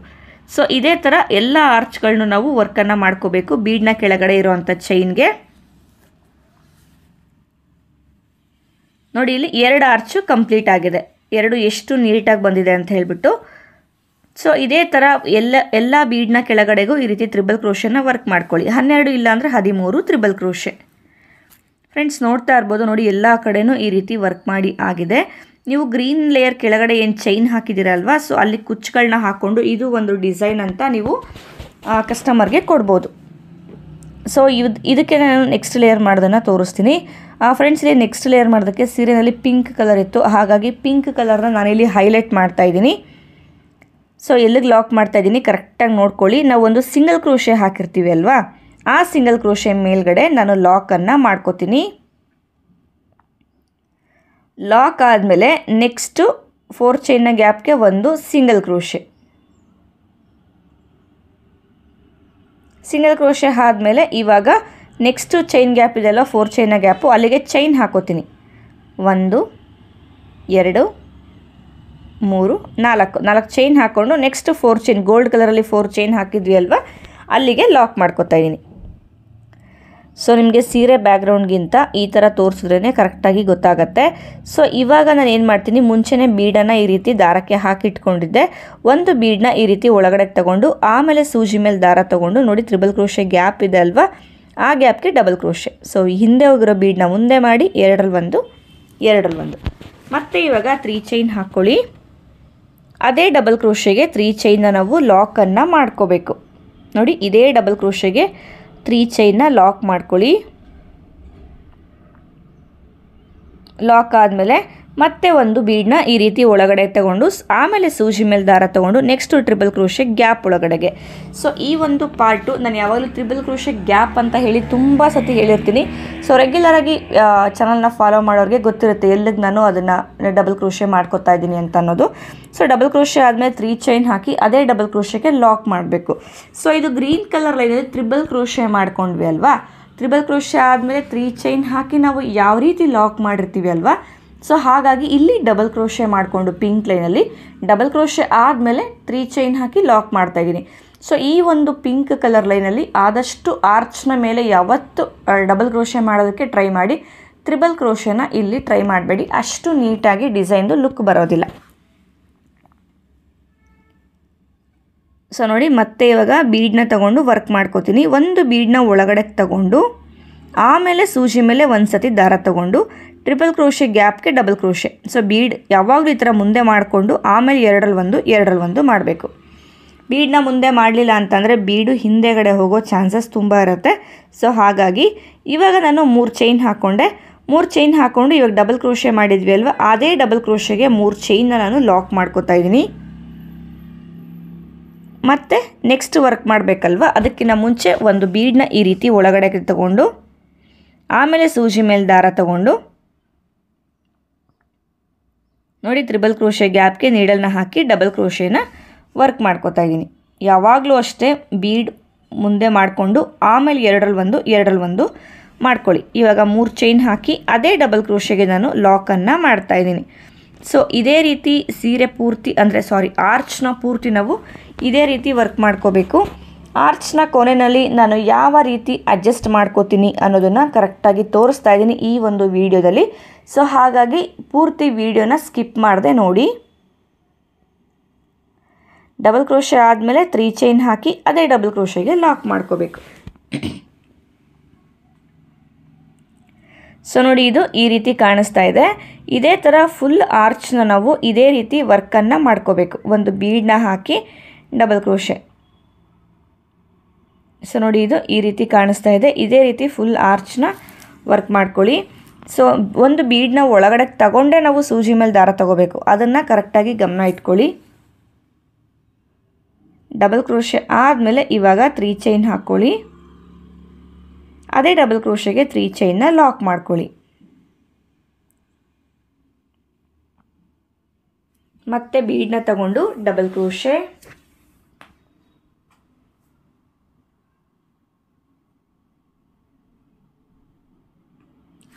ಸೊ ಇದೇ ಥರ ಎಲ್ಲ ಆರ್ಚ್ಗಳನ್ನು ನಾವು ವರ್ಕನ್ನು ಮಾಡ್ಕೋಬೇಕು. ಬೀಡ್ನ ಕೆಳಗಡೆ ಇರೋವಂಥ ಚೈನ್ಗೆ ನೋಡಿ ಇಲ್ಲಿ 2 ಆರ್ಚು ಕಂಪ್ಲೀಟ್ ಆಗಿದೆ. 2 ಎಷ್ಟು ನೀಟಾಗಿ ಬಂದಿದೆ ಅಂತ ಹೇಳಿಬಿಟ್ಟು. ಸೊ ಇದೇ ಥರ ಎಲ್ಲ ಬೀಡ್ನ ಕೆಳಗಡೆಗೂ ಈ ರೀತಿ ಟ್ರಿಬಲ್ ಕ್ರೋಶೆನ ವರ್ಕ್ ಮಾಡ್ಕೊಳ್ಳಿ. 12 ಇಲ್ಲಾಂದರೆ 13 ಟ್ರಿಬಲ್ ಕ್ರೋಶೆ. ಫ್ರೆಂಡ್ಸ್, ನೋಡ್ತಾ ಇರ್ಬೋದು ನೋಡಿ ಎಲ್ಲ ಕಡೆಯೂ ಈ ರೀತಿ ವರ್ಕ್ ಮಾಡಿ ಆಗಿದೆ. ನೀವು ಗ್ರೀನ್ ಲೇಯರ್ ಕೆಳಗಡೆ ಏನು ಚೈನ್ ಹಾಕಿದ್ದೀರಲ್ವಾ, ಸೊ ಅಲ್ಲಿ ಕುಚ್ಚುಗಳನ್ನ ಹಾಕ್ಕೊಂಡು ಇದು ಒಂದು ಡಿಸೈನ್ ಅಂತ ನೀವು ಕಸ್ಟಮರ್ಗೆ ಕೊಡ್ಬೋದು. ಸೊ ಇದಕ್ಕೆ ನಾನು ನೆಕ್ಸ್ಟ್ ಲೇಯರ್ ಮಾಡೋದನ್ನು ತೋರಿಸ್ತೀನಿ. ಫ್ರೆಂಡ್ಸ್, ಇಲ್ಲಿ ನೆಕ್ಸ್ಟ್ ಲೇಯರ್ ಮಾಡೋದಕ್ಕೆ ಸೀರೆಯಲ್ಲಿ ಪಿಂಕ್ ಕಲರ್ ಇತ್ತು, ಹಾಗಾಗಿ ಪಿಂಕ್ ಕಲರ್ನ ನಾನಿಲ್ಲಿ ಹೈಲೈಟ್ ಮಾಡ್ತಾಯಿದ್ದೀನಿ. ಸೊ ಎಲ್ಲಿಗೆ ಲಾಕ್ ಮಾಡ್ತಾಯಿದ್ದೀನಿ ಕರೆಕ್ಟಾಗಿ ನೋಡ್ಕೊಳ್ಳಿ. ನಾವೊಂದು ಸಿಂಗಲ್ ಕ್ರೋಶೆ ಹಾಕಿರ್ತೀವಿ ಅಲ್ವಾ, ಆ ಸಿಂಗಲ್ ಕ್ರೋಶೆ ಮೇಲ್ಗಡೆ ನಾನು ಲಾಕನ್ನು ಮಾಡ್ಕೋತೀನಿ. ಲಾಕ್ ಆದಮೇಲೆ ನೆಕ್ಸ್ಟು 4 ಚೈನ್ನ ಗ್ಯಾಪ್ಗೆ ಒಂದು ಸಿಂಗಲ್ ಕ್ರೋಶೆ. ಸಿಂಗಲ್ ಕ್ರೋಶೆ ಆದಮೇಲೆ ಇವಾಗ ನೆಕ್ಸ್ಟು ಚೈನ್ ಗ್ಯಾಪ್ ಇದೆಲ್ಲ 4 ಚೈನ್ನ ಗ್ಯಾಪು, ಅಲ್ಲಿಗೆ ಚೈನ್ ಹಾಕೋತೀನಿ. 1 2 3 4 ಚೈನ್ ಹಾಕ್ಕೊಂಡು ನೆಕ್ಸ್ಟ್ 4 ಚೈನ್ ಗೋಲ್ಡ್ ಕಲರಲ್ಲಿ 4 ಚೈನ್ ಹಾಕಿದ್ವಿ ಅಲ್ವಾ, ಅಲ್ಲಿಗೆ ಲಾಕ್ ಮಾಡ್ಕೋತಾ ಇದ್ದೀನಿ. ಸೊ ನಿಮಗೆ ಸೀರೆ ಬ್ಯಾಕ್ಗ್ರೌಂಡ್ಗಿಂತ ಈ ಥರ ತೋರಿಸಿದ್ರೇ ಕರೆಕ್ಟಾಗಿ ಗೊತ್ತಾಗುತ್ತೆ. ಸೊ ಇವಾಗ ನಾನು ಏನು ಮಾಡ್ತೀನಿ, ಮುಂಚೆನೇ ಬೀಡನ್ನು ಈ ರೀತಿ ದಾರಕ್ಕೆ ಹಾಕಿಟ್ಕೊಂಡಿದ್ದೆ. ಒಂದು ಬೀಡನ್ನ ಈ ರೀತಿ ಒಳಗಡೆ ತಗೊಂಡು ಆಮೇಲೆ ಸೂಜಿ ಮೇಲೆ ದಾರ ತಗೊಂಡು ನೋಡಿ ಟ್ರಿಬಲ್ ಕ್ರೋಶೆ ಗ್ಯಾಪ್ ಇದೆ ಅಲ್ವಾ, ಆ ಗ್ಯಾಪ್ಗೆ ಡಬಲ್ ಕ್ರೋಶೆ. ಸೊ ಹಿಂದೆ ಹೋಗಿರೋ ಬೀಡನ್ನ ಮುಂದೆ ಮಾಡಿ 2 ರಲ್ಲಿ 1 2 ರಲ್ಲಿ 1. ಮತ್ತು ಇವಾಗ 3 ಚೈನ್ ಹಾಕ್ಕೊಳ್ಳಿ. ಅದೇ ಡಬಲ್ ಕ್ರೋಶೆಗೆ 3 ಚೈನ್ನ ನಾವು ಲಾಕನ್ನು ಮಾಡ್ಕೋಬೇಕು. ನೋಡಿ ಇದೇ ಡಬಲ್ ಕ್ರೋಶೆಗೆ 3 ಚೈನ್ನ ಲಾಕ್ ಮಾಡ್ಕೊಳ್ಳಿ. ಲಾಕ್ ಆದಮೇಲೆ ಮತ್ತೆ ಒಂದು ಬೀಡನ್ನ ಈ ರೀತಿ ಒಳಗಡೆ ತಗೊಂಡು ಆಮೇಲೆ ಸೂಜಿ ಮೇಲೆ ದಾರ ತಗೊಂಡು ನೆಕ್ಸ್ಟು ಟ್ರಿಬಲ್ ಕ್ರೋಶೆ ಗ್ಯಾಪ್ ಒಳಗಡೆಗೆ. ಸೊ ಈ ಒಂದು ಪಾರ್ಟು ನಾನು ಯಾವಾಗಲೂ ಟ್ರಿಬಲ್ ಕ್ರೋಶೆ ಗ್ಯಾಪ್ ಅಂತ ಹೇಳಿ ತುಂಬ ಸತಿ ಹೇಳಿರ್ತೀನಿ. ಸೊ ರೆಗ್ಯುಲರಾಗಿ ಚಾನಲ್ನ ಫಾಲೋ ಮಾಡೋರಿಗೆ ಗೊತ್ತಿರುತ್ತೆ ಎಲ್ಲಿಗೆ ನಾನು ಅದನ್ನು ಡಬಲ್ ಕ್ರೋಶೆ ಮಾಡ್ಕೊತಾ ಇದ್ದೀನಿ ಅಂತ ಅನ್ನೋದು. ಸೊ ಡಬಲ್ ಕ್ರೋಶೆ ಆದಮೇಲೆ 3 ಚೈನ್ ಹಾಕಿ ಅದೇ ಡಬಲ್ ಕ್ರೋಶೆಗೆ ಲಾಕ್ ಮಾಡಬೇಕು. ಸೊ ಇದು ಗ್ರೀನ್ ಕಲರ್ ಲೈನಲ್ಲಿ ಟ್ರಿಬಲ್ ಕ್ರೋಶೆ ಮಾಡ್ಕೊಂಡ್ವಿ ಅಲ್ವಾ, ಟ್ರಿಬಲ್ ಕ್ರೋಶೆ ಆದಮೇಲೆ 3 ಚೈನ್ ಹಾಕಿ ನಾವು ಯಾವ ರೀತಿ ಲಾಕ್ ಮಾಡಿರ್ತೀವಿ ಅಲ್ವಾ, सो ಹಾಗಾಗಿ ಇಲ್ಲಿ ಡಬಲ್ ಕ್ರೋಷೆ ಮಾಡ್ಕೊಂಡು ಪಿಂಕ್ ಲೈನ್ ಅಲ್ಲಿ ಡಬಲ್ ಕ್ರೋಷೆ ಆದಮೇಲೆ 3 ಚೈನ್ ಹಾಕಿ ಲಾಕ್ ಮಾಡ್ತಾ ಇದೀನಿ. ಸೋ ಈ ಒಂದು ಪಿಂಕ್ ಕಲರ್ ಲೈನ್ ಅಲ್ಲಿ ಆದಷ್ಟು ಆರ್ಚ್ ನ ಮೇಲೆ ಯಾವತ್ತು ಡಬಲ್ ಕ್ರೋಷೆ ಮಾಡೋದಕ್ಕೆ ಟ್ರೈ ಮಾಡಿ. ಟ್ರಿಬಲ್ ಕ್ರೋಷೆನ ಇಲ್ಲಿ ಟ್ರೈ ಮಾಡಬೇಡಿ, ಅಷ್ಟು ನೀಟಾಗಿ ಡಿಸೈನ್ ದು ಲುಕ್ ಬರೋದಿಲ್ಲ. ಸೋ ನೋಡಿ ಮತ್ತೆ ಇವಾಗ ಬೀಡ್ ನ ತಗೊಂಡು ವರ್ಕ್ ಮಾಡ್ಕೊತೀನಿ. ಒಂದು ಬೀಡ್ ನ ಒಳಗಡೆ ತಗೊಂಡು ಆಮೇಲೆ ಸೂಜಿ ಮೇಲೆ ಒಂದು ಸತಿ ದಾರ ತಗೊಂಡು ಟ್ರಿಪಲ್ ಕ್ರೋಷೆ ಗ್ಯಾಪ್ ಗೆ ಡಬಲ್ ಕ್ರೋಷೆ. ಸೋ ಬೀಡ್ ಯಾವಾಗಲೂ ಈ ತರ ಮುಂದೆ ಮಾಡ್ಕೊಂಡು ಆಮೇಲೆ ಎರಡರಲ್ಲಿ ಒಂದು ಮಾಡಬೇಕು. ಬೀಡ್ ನ ಮುಂದೆ ಮಾಡಲಿಲ್ಲ ಅಂತಂದ್ರೆ ಬೀಡ್ ಹಿಂದೆಗಡೆ ಹೋಗೋ ಚಾನ್ಸಸ್ ತುಂಬಾ ಇರುತ್ತೆ. ಸೋ ಹಾಗಾಗಿ ಇವಾಗ ನಾನು ಮೂರು ಚೈನ್ ಹಾಕೊಂಡೆ ಇವಾಗ ಡಬಲ್ ಕ್ರೋಷೆ ಮಾಡಿದ್ವಿ ಅಲ್ವಾ, ಅದೇ ಡಬಲ್ ಕ್ರೋಷೆಗೆ ಮೂರು ಚೈನ್ ನಾನು ಲಾಕ್ ಮಾಡ್ಕೊತಾ ಇದೀನಿ. ಮತ್ತೆ ನೆಕ್ಸ್ಟ್ ವರ್ಕ್ ಮಾಡಬೇಕಲ್ವಾ, ಅದಕ್ಕಿಂತ ಮುಂಚೆ ಒಂದು ಬೀಡ್ ನ ಈ ರೀತಿ ಒಳಗಡೆ ತಗೊಂಡು ಆಮೇಲೆ ಸೂಜಿ ಮೇಲೆ ದಾರ ತಗೊಂಡು ನೋಡಿ ಟ್ರಿಬಲ್ ಕ್ರೋಷೆ ಗ್ಯಾಪ್ ಗೆ ನೀಡಲ್ ನ ಹಾಕಿ ಡಬಲ್ ಕ್ರೋಷೆನ ವರ್ಕ್ ಮಾಡ್ಕೊತಾ ಇದೀನಿ. ಯಾವಾಗಲೂ ಅಷ್ಟೇ ಬೀಡ್ ಮುಂದೆ ಮಾಡ್ಕೊಂಡು ಆಮೇಲೆ ಎರಡರಲ್ಲಿ ಒಂದು ಮಾಡ್ಕೊಳ್ಳಿ. ಇವಾಗ ಮೂರು ಚೈನ್ ಹಾಕಿ ಅದೇ ಡಬಲ್ ಕ್ರೋಷೆಗೆ ನಾನು ಲಾಕ್ ಅನ್ನು ಮಾಡ್ತಾ ಇದೀನಿ. ಸೋ ಇದೇ ರೀತಿ ಸೀರೆ ಪೂರ್ತಿ ಅಂದ್ರೆ ಸಾರಿ ಆರ್ಚ್ ನ ಪೂರ್ತಿ ನಾವು ಇದೇ ರೀತಿ ವರ್ಕ್ ಮಾಡ್ಕೋಬೇಕು. ಆರ್ಚ್ ನ ಕೊನೆಯಲ್ಲಿ ನಾನು ಯಾವ ರೀತಿ ಅಡ್ಜಸ್ಟ್ ಮಾಡ್ಕೋತೀನಿ ಅನ್ನೋದನ್ನ ಕರೆಕ್ಟ್ ಆಗಿ ತೋರಿಸ್ತಾ ಇದೀನಿ ಈ ಒಂದು ವಿಡಿಯೋದಲ್ಲಿ. ಸೋ ಹಾಗಾಗಿ ಪೂರ್ತಿ ವಿಡಿಯೋನ ಸ್ಕಿಪ್ ಮಾಡದೆ ನೋಡಿ. ಡಬಲ್ ಕ್ರೋಷೆ ಆದಮೇಲೆ 3 ಚೈನ್ ಹಾಕಿ ಅದೇ ಡಬಲ್ ಕ್ರೋಷೆಗೆ ಲಾಕ್ ಮಾಡ್ಕೋಬೇಕು. ಸೋ ನೋಡಿ ಇದು ಈ ರೀತಿ ಕಾಣಿಸ್ತಾ ಇದೆ. ಇದೇ ತರ ಫುಲ್ ಆರ್ಚ್ ನ ನಾವು ಇದೇ ರೀತಿ ವರ್ಕ್ ಅನ್ನು ಮಾಡ್ಕೋಬೇಕು. ಒಂದು ಬೀಡ್ ನ ಹಾಕಿ ಡಬಲ್ ಕ್ರೋಷೆ. ಸೋ ನೋಡಿ ಇದು ಈ ರೀತಿ ಕಾಣಿಸ್ತಾ ಇದೆ. ಇದೇ ರೀತಿ ಫುಲ್ ಆರ್ಚ್ ನ ವರ್ಕ್ ಮಾಡ್ಕೊಳ್ಳಿ. ಸೋ ಒಂದು ಬೀಡ್ ನ ಒಳಗಡೆ ತಗೊಂಡೆ ನಾವು ಸೂಜಿ ಮೇಲೆ ದಾರ ತಗೋಬೇಕು, ಅದನ್ನ ಕರೆಕ್ಟ್ ಆಗಿ ಗಮನ ಇಟ್ಕೊಳ್ಳಿ. ಡಬಲ್ ಕ್ರೋಷೆ ಆದಮೇಲೆ ಇವಾಗ 3 ಚೈನ್ ಹಾಕೊಳ್ಳಿ, ಅದೇ ಡಬಲ್ ಕ್ರೋಷೆಗೆ 3 ಚೈನ್ ನ ಲಾಕ್ ಮಾಡ್ಕೊಳ್ಳಿ. ಮತ್ತೆ ಬೀಡ್ ನ ತಗೊಂಡು ಡಬಲ್ ಕ್ರೋಷೆ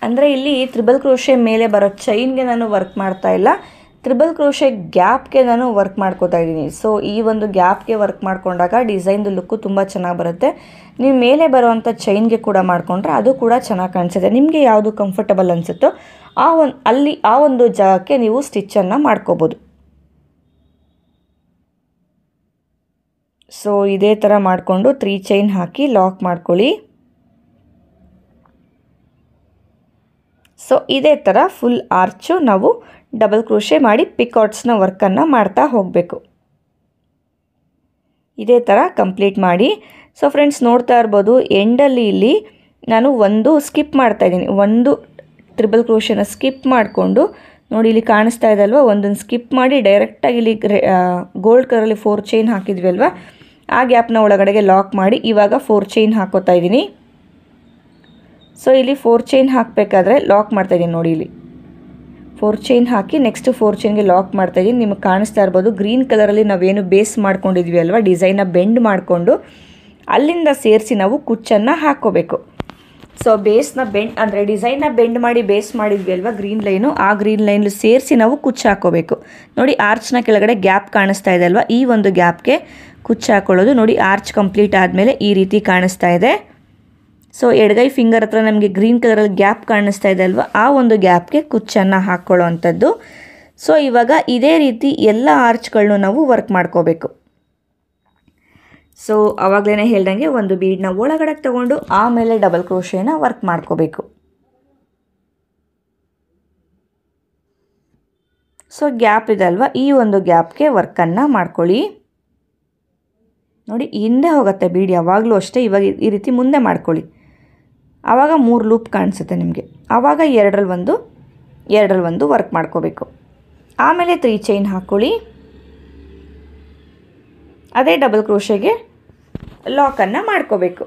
ಅಂದರೆ ಇಲ್ಲಿ ಟ್ರಿಬಲ್ ಕ್ರೋಷೆ ಮೇಲೆ ಬರೋ ಚೈನ್ಗೆ ನಾನು ವರ್ಕ್ ಮಾಡ್ತಾ ಇಲ್ಲ, ಟ್ರಿಬಲ್ ಕ್ರೋಷೆ ಗ್ಯಾಪ್ಗೆ ನಾನು ವರ್ಕ್ ಮಾಡ್ಕೋತಾ ಇದ್ದೀನಿ. ಸೋ ಈ ಒಂದು ಗ್ಯಾಪ್ಗೆ ವರ್ಕ್ ಮಾಡ್ಕೊಂಡಾಗ ಡಿಸೈನ್ದು ಲುಕ್ಕು ತುಂಬ ಚೆನ್ನಾಗಿ ಬರುತ್ತೆ. ನೀವು ಮೇಲೆ ಬರುವಂಥ ಚೈನ್ಗೆ ಕೂಡ ಮಾಡ್ಕೊಂಡ್ರೆ ಅದು ಕೂಡ ಚೆನ್ನಾಗಿ ಕಾಣಿಸುತ್ತೆ. ನಿಮಗೆ ಯಾವುದು ಕಂಫರ್ಟಬಲ್ ಅನಿಸುತ್ತೋ ಆ ಒಂದು ಜಾಗಕ್ಕೆ ನೀವು ಸ್ಟಿಚ್ಚನ್ನು ಮಾಡ್ಕೋಬೋದು. ಸೋ ಇದೇ ಥರ ಮಾಡಿಕೊಂಡು 3 ಚೈನ್ ಹಾಕಿ ಲಾಕ್ ಮಾಡ್ಕೊಳ್ಳಿ. ಸೋ ಇದೇ ಥರ ಫುಲ್ ಆರ್ಚು ನಾವು ಡಬಲ್ ಕ್ರೋಷೆ ಮಾಡಿ ಪಿಕಾಟ್ಸ್ನ ವರ್ಕನ್ನು ಮಾಡ್ತಾ ಹೋಗಬೇಕು. ಇದೇ ಥರ ಕಂಪ್ಲೀಟ್ ಮಾಡಿ. ಸೋ ಫ್ರೆಂಡ್ಸ್ ನೋಡ್ತಾ ಇರ್ಬೋದು ಎಂಡಲ್ಲಿ ಇಲ್ಲಿ ನಾನು ಒಂದು ಸ್ಕಿಪ್ ಮಾಡ್ತಾ ಇದ್ದೀನಿ. ಒಂದು ಟ್ರಿಬಲ್ ಕ್ರೋಷೆನ ಸ್ಕಿಪ್ ಮಾಡಿಕೊಂಡು ನೋಡಿ ಇಲ್ಲಿ ಕಾಣಿಸ್ತಾ ಇದೆ ಅಲ್ವಾ, ಒಂದನ್ನು ಸ್ಕಿಪ್ ಮಾಡಿ ಡೈರೆಕ್ಟಾಗಿ ಇಲ್ಲಿ ಗೋಲ್ಡ್ ಕಲರಲ್ಲಿ 4 ಚೈನ್ ಹಾಕಿದ್ವಿ ಅಲ್ವಾ, ಆ ಗ್ಯಾಪ್ನ ಒಳಗಡೆಗೆ ಲಾಕ್ ಮಾಡಿ ಇವಾಗ 4 ಚೈನ್ ಹಾಕೋತಾ ಇದ್ದೀನಿ. ಸೋ ಇಲ್ಲಿ 4 ಚೈನ್ ಹಾಕಬೇಕಾದ್ರೆ ಲಾಕ್ ಮಾಡ್ತಾ ಇದೀನಿ. ನೋಡಿ ಇಲ್ಲಿ 4 ಚೈನ್ ಹಾಕಿ ನೆಕ್ಸ್ಟ್ 4 ಚೈನ್ಗೆ ಲಾಕ್ ಮಾಡ್ತಾ ಇದೀನಿ. ನಿಮಗೆ ಕಾಣಿಸ್ತಾ ಇರಬಹುದು ಗ್ರೀನ್ ಕಲರಲ್ಲಿ ನಾವೇನು ಬೇಸ್ ಮಾಡ್ಕೊಂಡಿದ್ವಿ ಅಲ್ವಾ, ಡಿಸೈನ್ನ ಬೆಂಡ್ ಮಾಡಿಕೊಂಡು ಅಲ್ಲಿಂದ ಸೇರಿಸಿ ನಾವು ಕುಚ್ಚನ್ನು ಹಾಕೋಬೇಕು. ಸೋ ಬೇಸ್ನ ಬೆಂಡ್ ಅಂದರೆ ಡಿಸೈನ್ನ ಬೆಂಡ್ ಮಾಡಿ ಬೇಸ್ ಮಾಡಿದ್ವಿ ಅಲ್ವಾ ಗ್ರೀನ್ ಲೈನು, ಆ ಗ್ರೀನ್ ಲೈನ್ ಸೇರಿಸಿ ನಾವು ಕುಚ್ಚು ಹಾಕೋಬೇಕು. ನೋಡಿ ಆರ್ಚ್ನ ಕೆಳಗಡೆ ಗ್ಯಾಪ್ ಕಾಣಿಸ್ತಾ ಇದೆ ಅಲ್ವಾ, ಈ ಒಂದು ಗ್ಯಾಪ್ಗೆ ಕುಚ್ಚು ಹಾಕೊಳ್ಳೋದು. ನೋಡಿ ಆರ್ಚ್ ಕಂಪ್ಲೀಟ್ ಆದಮೇಲೆ ಈ ರೀತಿ ಕಾಣಿಸ್ತಾ ಇದೆ. ಸೋ ಎಡಗೈ ಫಿಂಗರ್ ಹತ್ರ ನಮಗೆ ಗ್ರೀನ್ ಕಲರಲ್ಲಿ ಗ್ಯಾಪ್ ಕಾಣಿಸ್ತಾ ಇದೆ ಅಲ್ವಾ, ಆ ಒಂದು ಗ್ಯಾಪ್ಗೆ ಕುಚ್ಚನ್ನು ಹಾಕ್ಕೊಳ್ಳೋ ಅಂಥದ್ದು. ಸೋ ಇವಾಗ ಇದೇ ರೀತಿ ಎಲ್ಲ ಆರ್ಚ್ಗಳನ್ನು ನಾವು ವರ್ಕ್ ಮಾಡ್ಕೋಬೇಕು. ಸೋ ಆವಾಗಲೇ ಹೇಳ್ದಂಗೆ ಒಂದು ಬೀಡ್ನ ಒಳಗಡೆ ತಗೊಂಡು ಆಮೇಲೆ ಡಬಲ್ ಕ್ರೋಷೆನ ವರ್ಕ್ ಮಾಡ್ಕೋಬೇಕು. ಸೋ ಗ್ಯಾಪ್ ಇದೆ ಅಲ್ವಾ, ಈ ಒಂದು ಗ್ಯಾಪ್ಗೆ ವರ್ಕನ್ನು ಮಾಡ್ಕೊಳ್ಳಿ. ನೋಡಿ ಹಿಂದೆ ಹೋಗುತ್ತೆ ಬೀಡ್ ಯಾವಾಗಲೂ ಅಷ್ಟೇ. ಇವಾಗ ಈ ರೀತಿ ಮುಂದೆ ಮಾಡ್ಕೊಳ್ಳಿ, ಆವಾಗ 3 ಲೂಪ್ ಕಾಣಿಸುತ್ತೆ ನಿಮಗೆ. ಆವಾಗ ಎರಡರಲ್ಲಿ ಒಂದು ವರ್ಕ್ ಮಾಡ್ಕೋಬೇಕು. ಆಮೇಲೆ 3 ಚೈನ್ ಹಾಕ್ಕೊಳ್ಳಿ, ಅದೇ ಡಬಲ್ ಕ್ರೋಷೆಗೆ ಲಾಕನ್ನು ಮಾಡ್ಕೋಬೇಕು.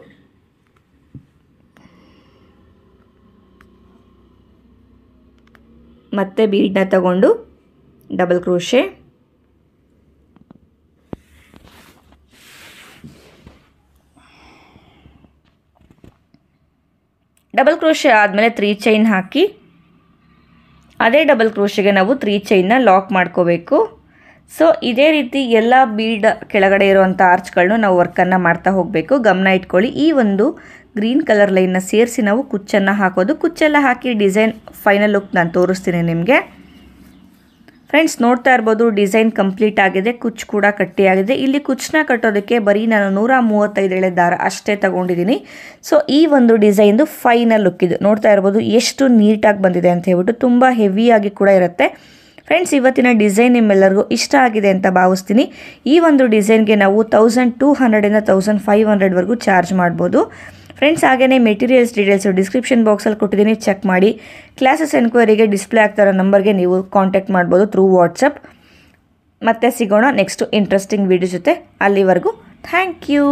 ಮತ್ತೆ ಬೀಡನ್ನ ತಗೊಂಡು ಡಬಲ್ ಕ್ರೋಷೆ ಡಬಲ್ ಕ್ರೋಷೆ ಆದಮೇಲೆ 3 ಚೈನ್ ಹಾಕಿ ಅದೇ ಡಬಲ್ ಕ್ರೋಶಿಗೆ ನಾವು 3 ಚೈನ್ ನ ಲಾಕ್ ಮಾಡ್ಕೋಬೇಕು. ಸೋ ಇದೇ ರೀತಿ ಎಲ್ಲ ಬೀಡ್ ಕೆಳಗಡೆ ಇರುವಂತ ಆರ್ಚ್ ಗಳನ್ನು ನಾವು ವರ್ಕ್ ಅನ್ನು ಮಾಡ್ತಾ ಹೋಗಬೇಕು. ಗಮನ ಇಟ್ಕೊಳ್ಳಿ, ಈ ಒಂದು ಗ್ರೀನ್ ಕಲರ್ ಲೈನ್ ನ ಸೇರಿಸಿ ನಾವು ಕುಚ್ಚನ್ನ ಹಾಕೋದು. ಕುಚ್ಚೆಲ್ಲ ಹಾಕಿ ಡಿಸೈನ್ ಫೈನಲ್ ಲುಕ್ ನಾನು ತೋರಿಸ್ತೀನಿ ನಿಮಗೆ. फ्रेंड्स नोड़ता डिसैन कंप्लीट आगे कुछ कूड़ा कटी आगे इली कुचना कटोदे बरी नानु 135 दार अस्े तक सो वो डिसैन फाइनल लुक नोड़ता एष्टु नीटागि बंदिदे अंत हेळिबिट्टु तुम्बा हेवी आगे कूड़ा इरुत्ते. फ्रेंड्स इवत्तिन डिसैन निम्मेल्लरिगू इष्ट आगिदे अंत भाविस्तीनि. ई ओंदु डिसैन गे नावु 1200 इंद 1500 वरेगू चार्ज माडबहुदु. फ्रेंड्स आगे मेटीरियल्स डीटेल्स डिस्क्रिप्शन बॉक्स ಅಲ್ಲಿ ಕೊಟ್ಟಿದ್ದೀನಿ, ಚೆಕ್ ಮಾಡಿ. ಕ್ಲಾಸಸ್ ಎನ್ಕ್ವೈರಿಗೆ ಡಿಸ್ಪ್ಲೇ ಆಗ್ತಿರೋ ನಂಬರ್ ಗೆ ನೀವು ಕಾಂಟ್ಯಾಕ್ಟ್ ಮಾಡಬಹುದು ಥ್ರೂ WhatsApp. ಮತ್ತೆ ಸಿಗೋಣ ನೆಕ್ಸ್ಟ್ ಇಂಟರೆಸ್ಟಿಂಗ್ ವಿಡಿಯೋ ಜೊತೆ, ಅಲ್ಲಿವರೆಗೂ ಥ್ಯಾಂಕ್ ಯು.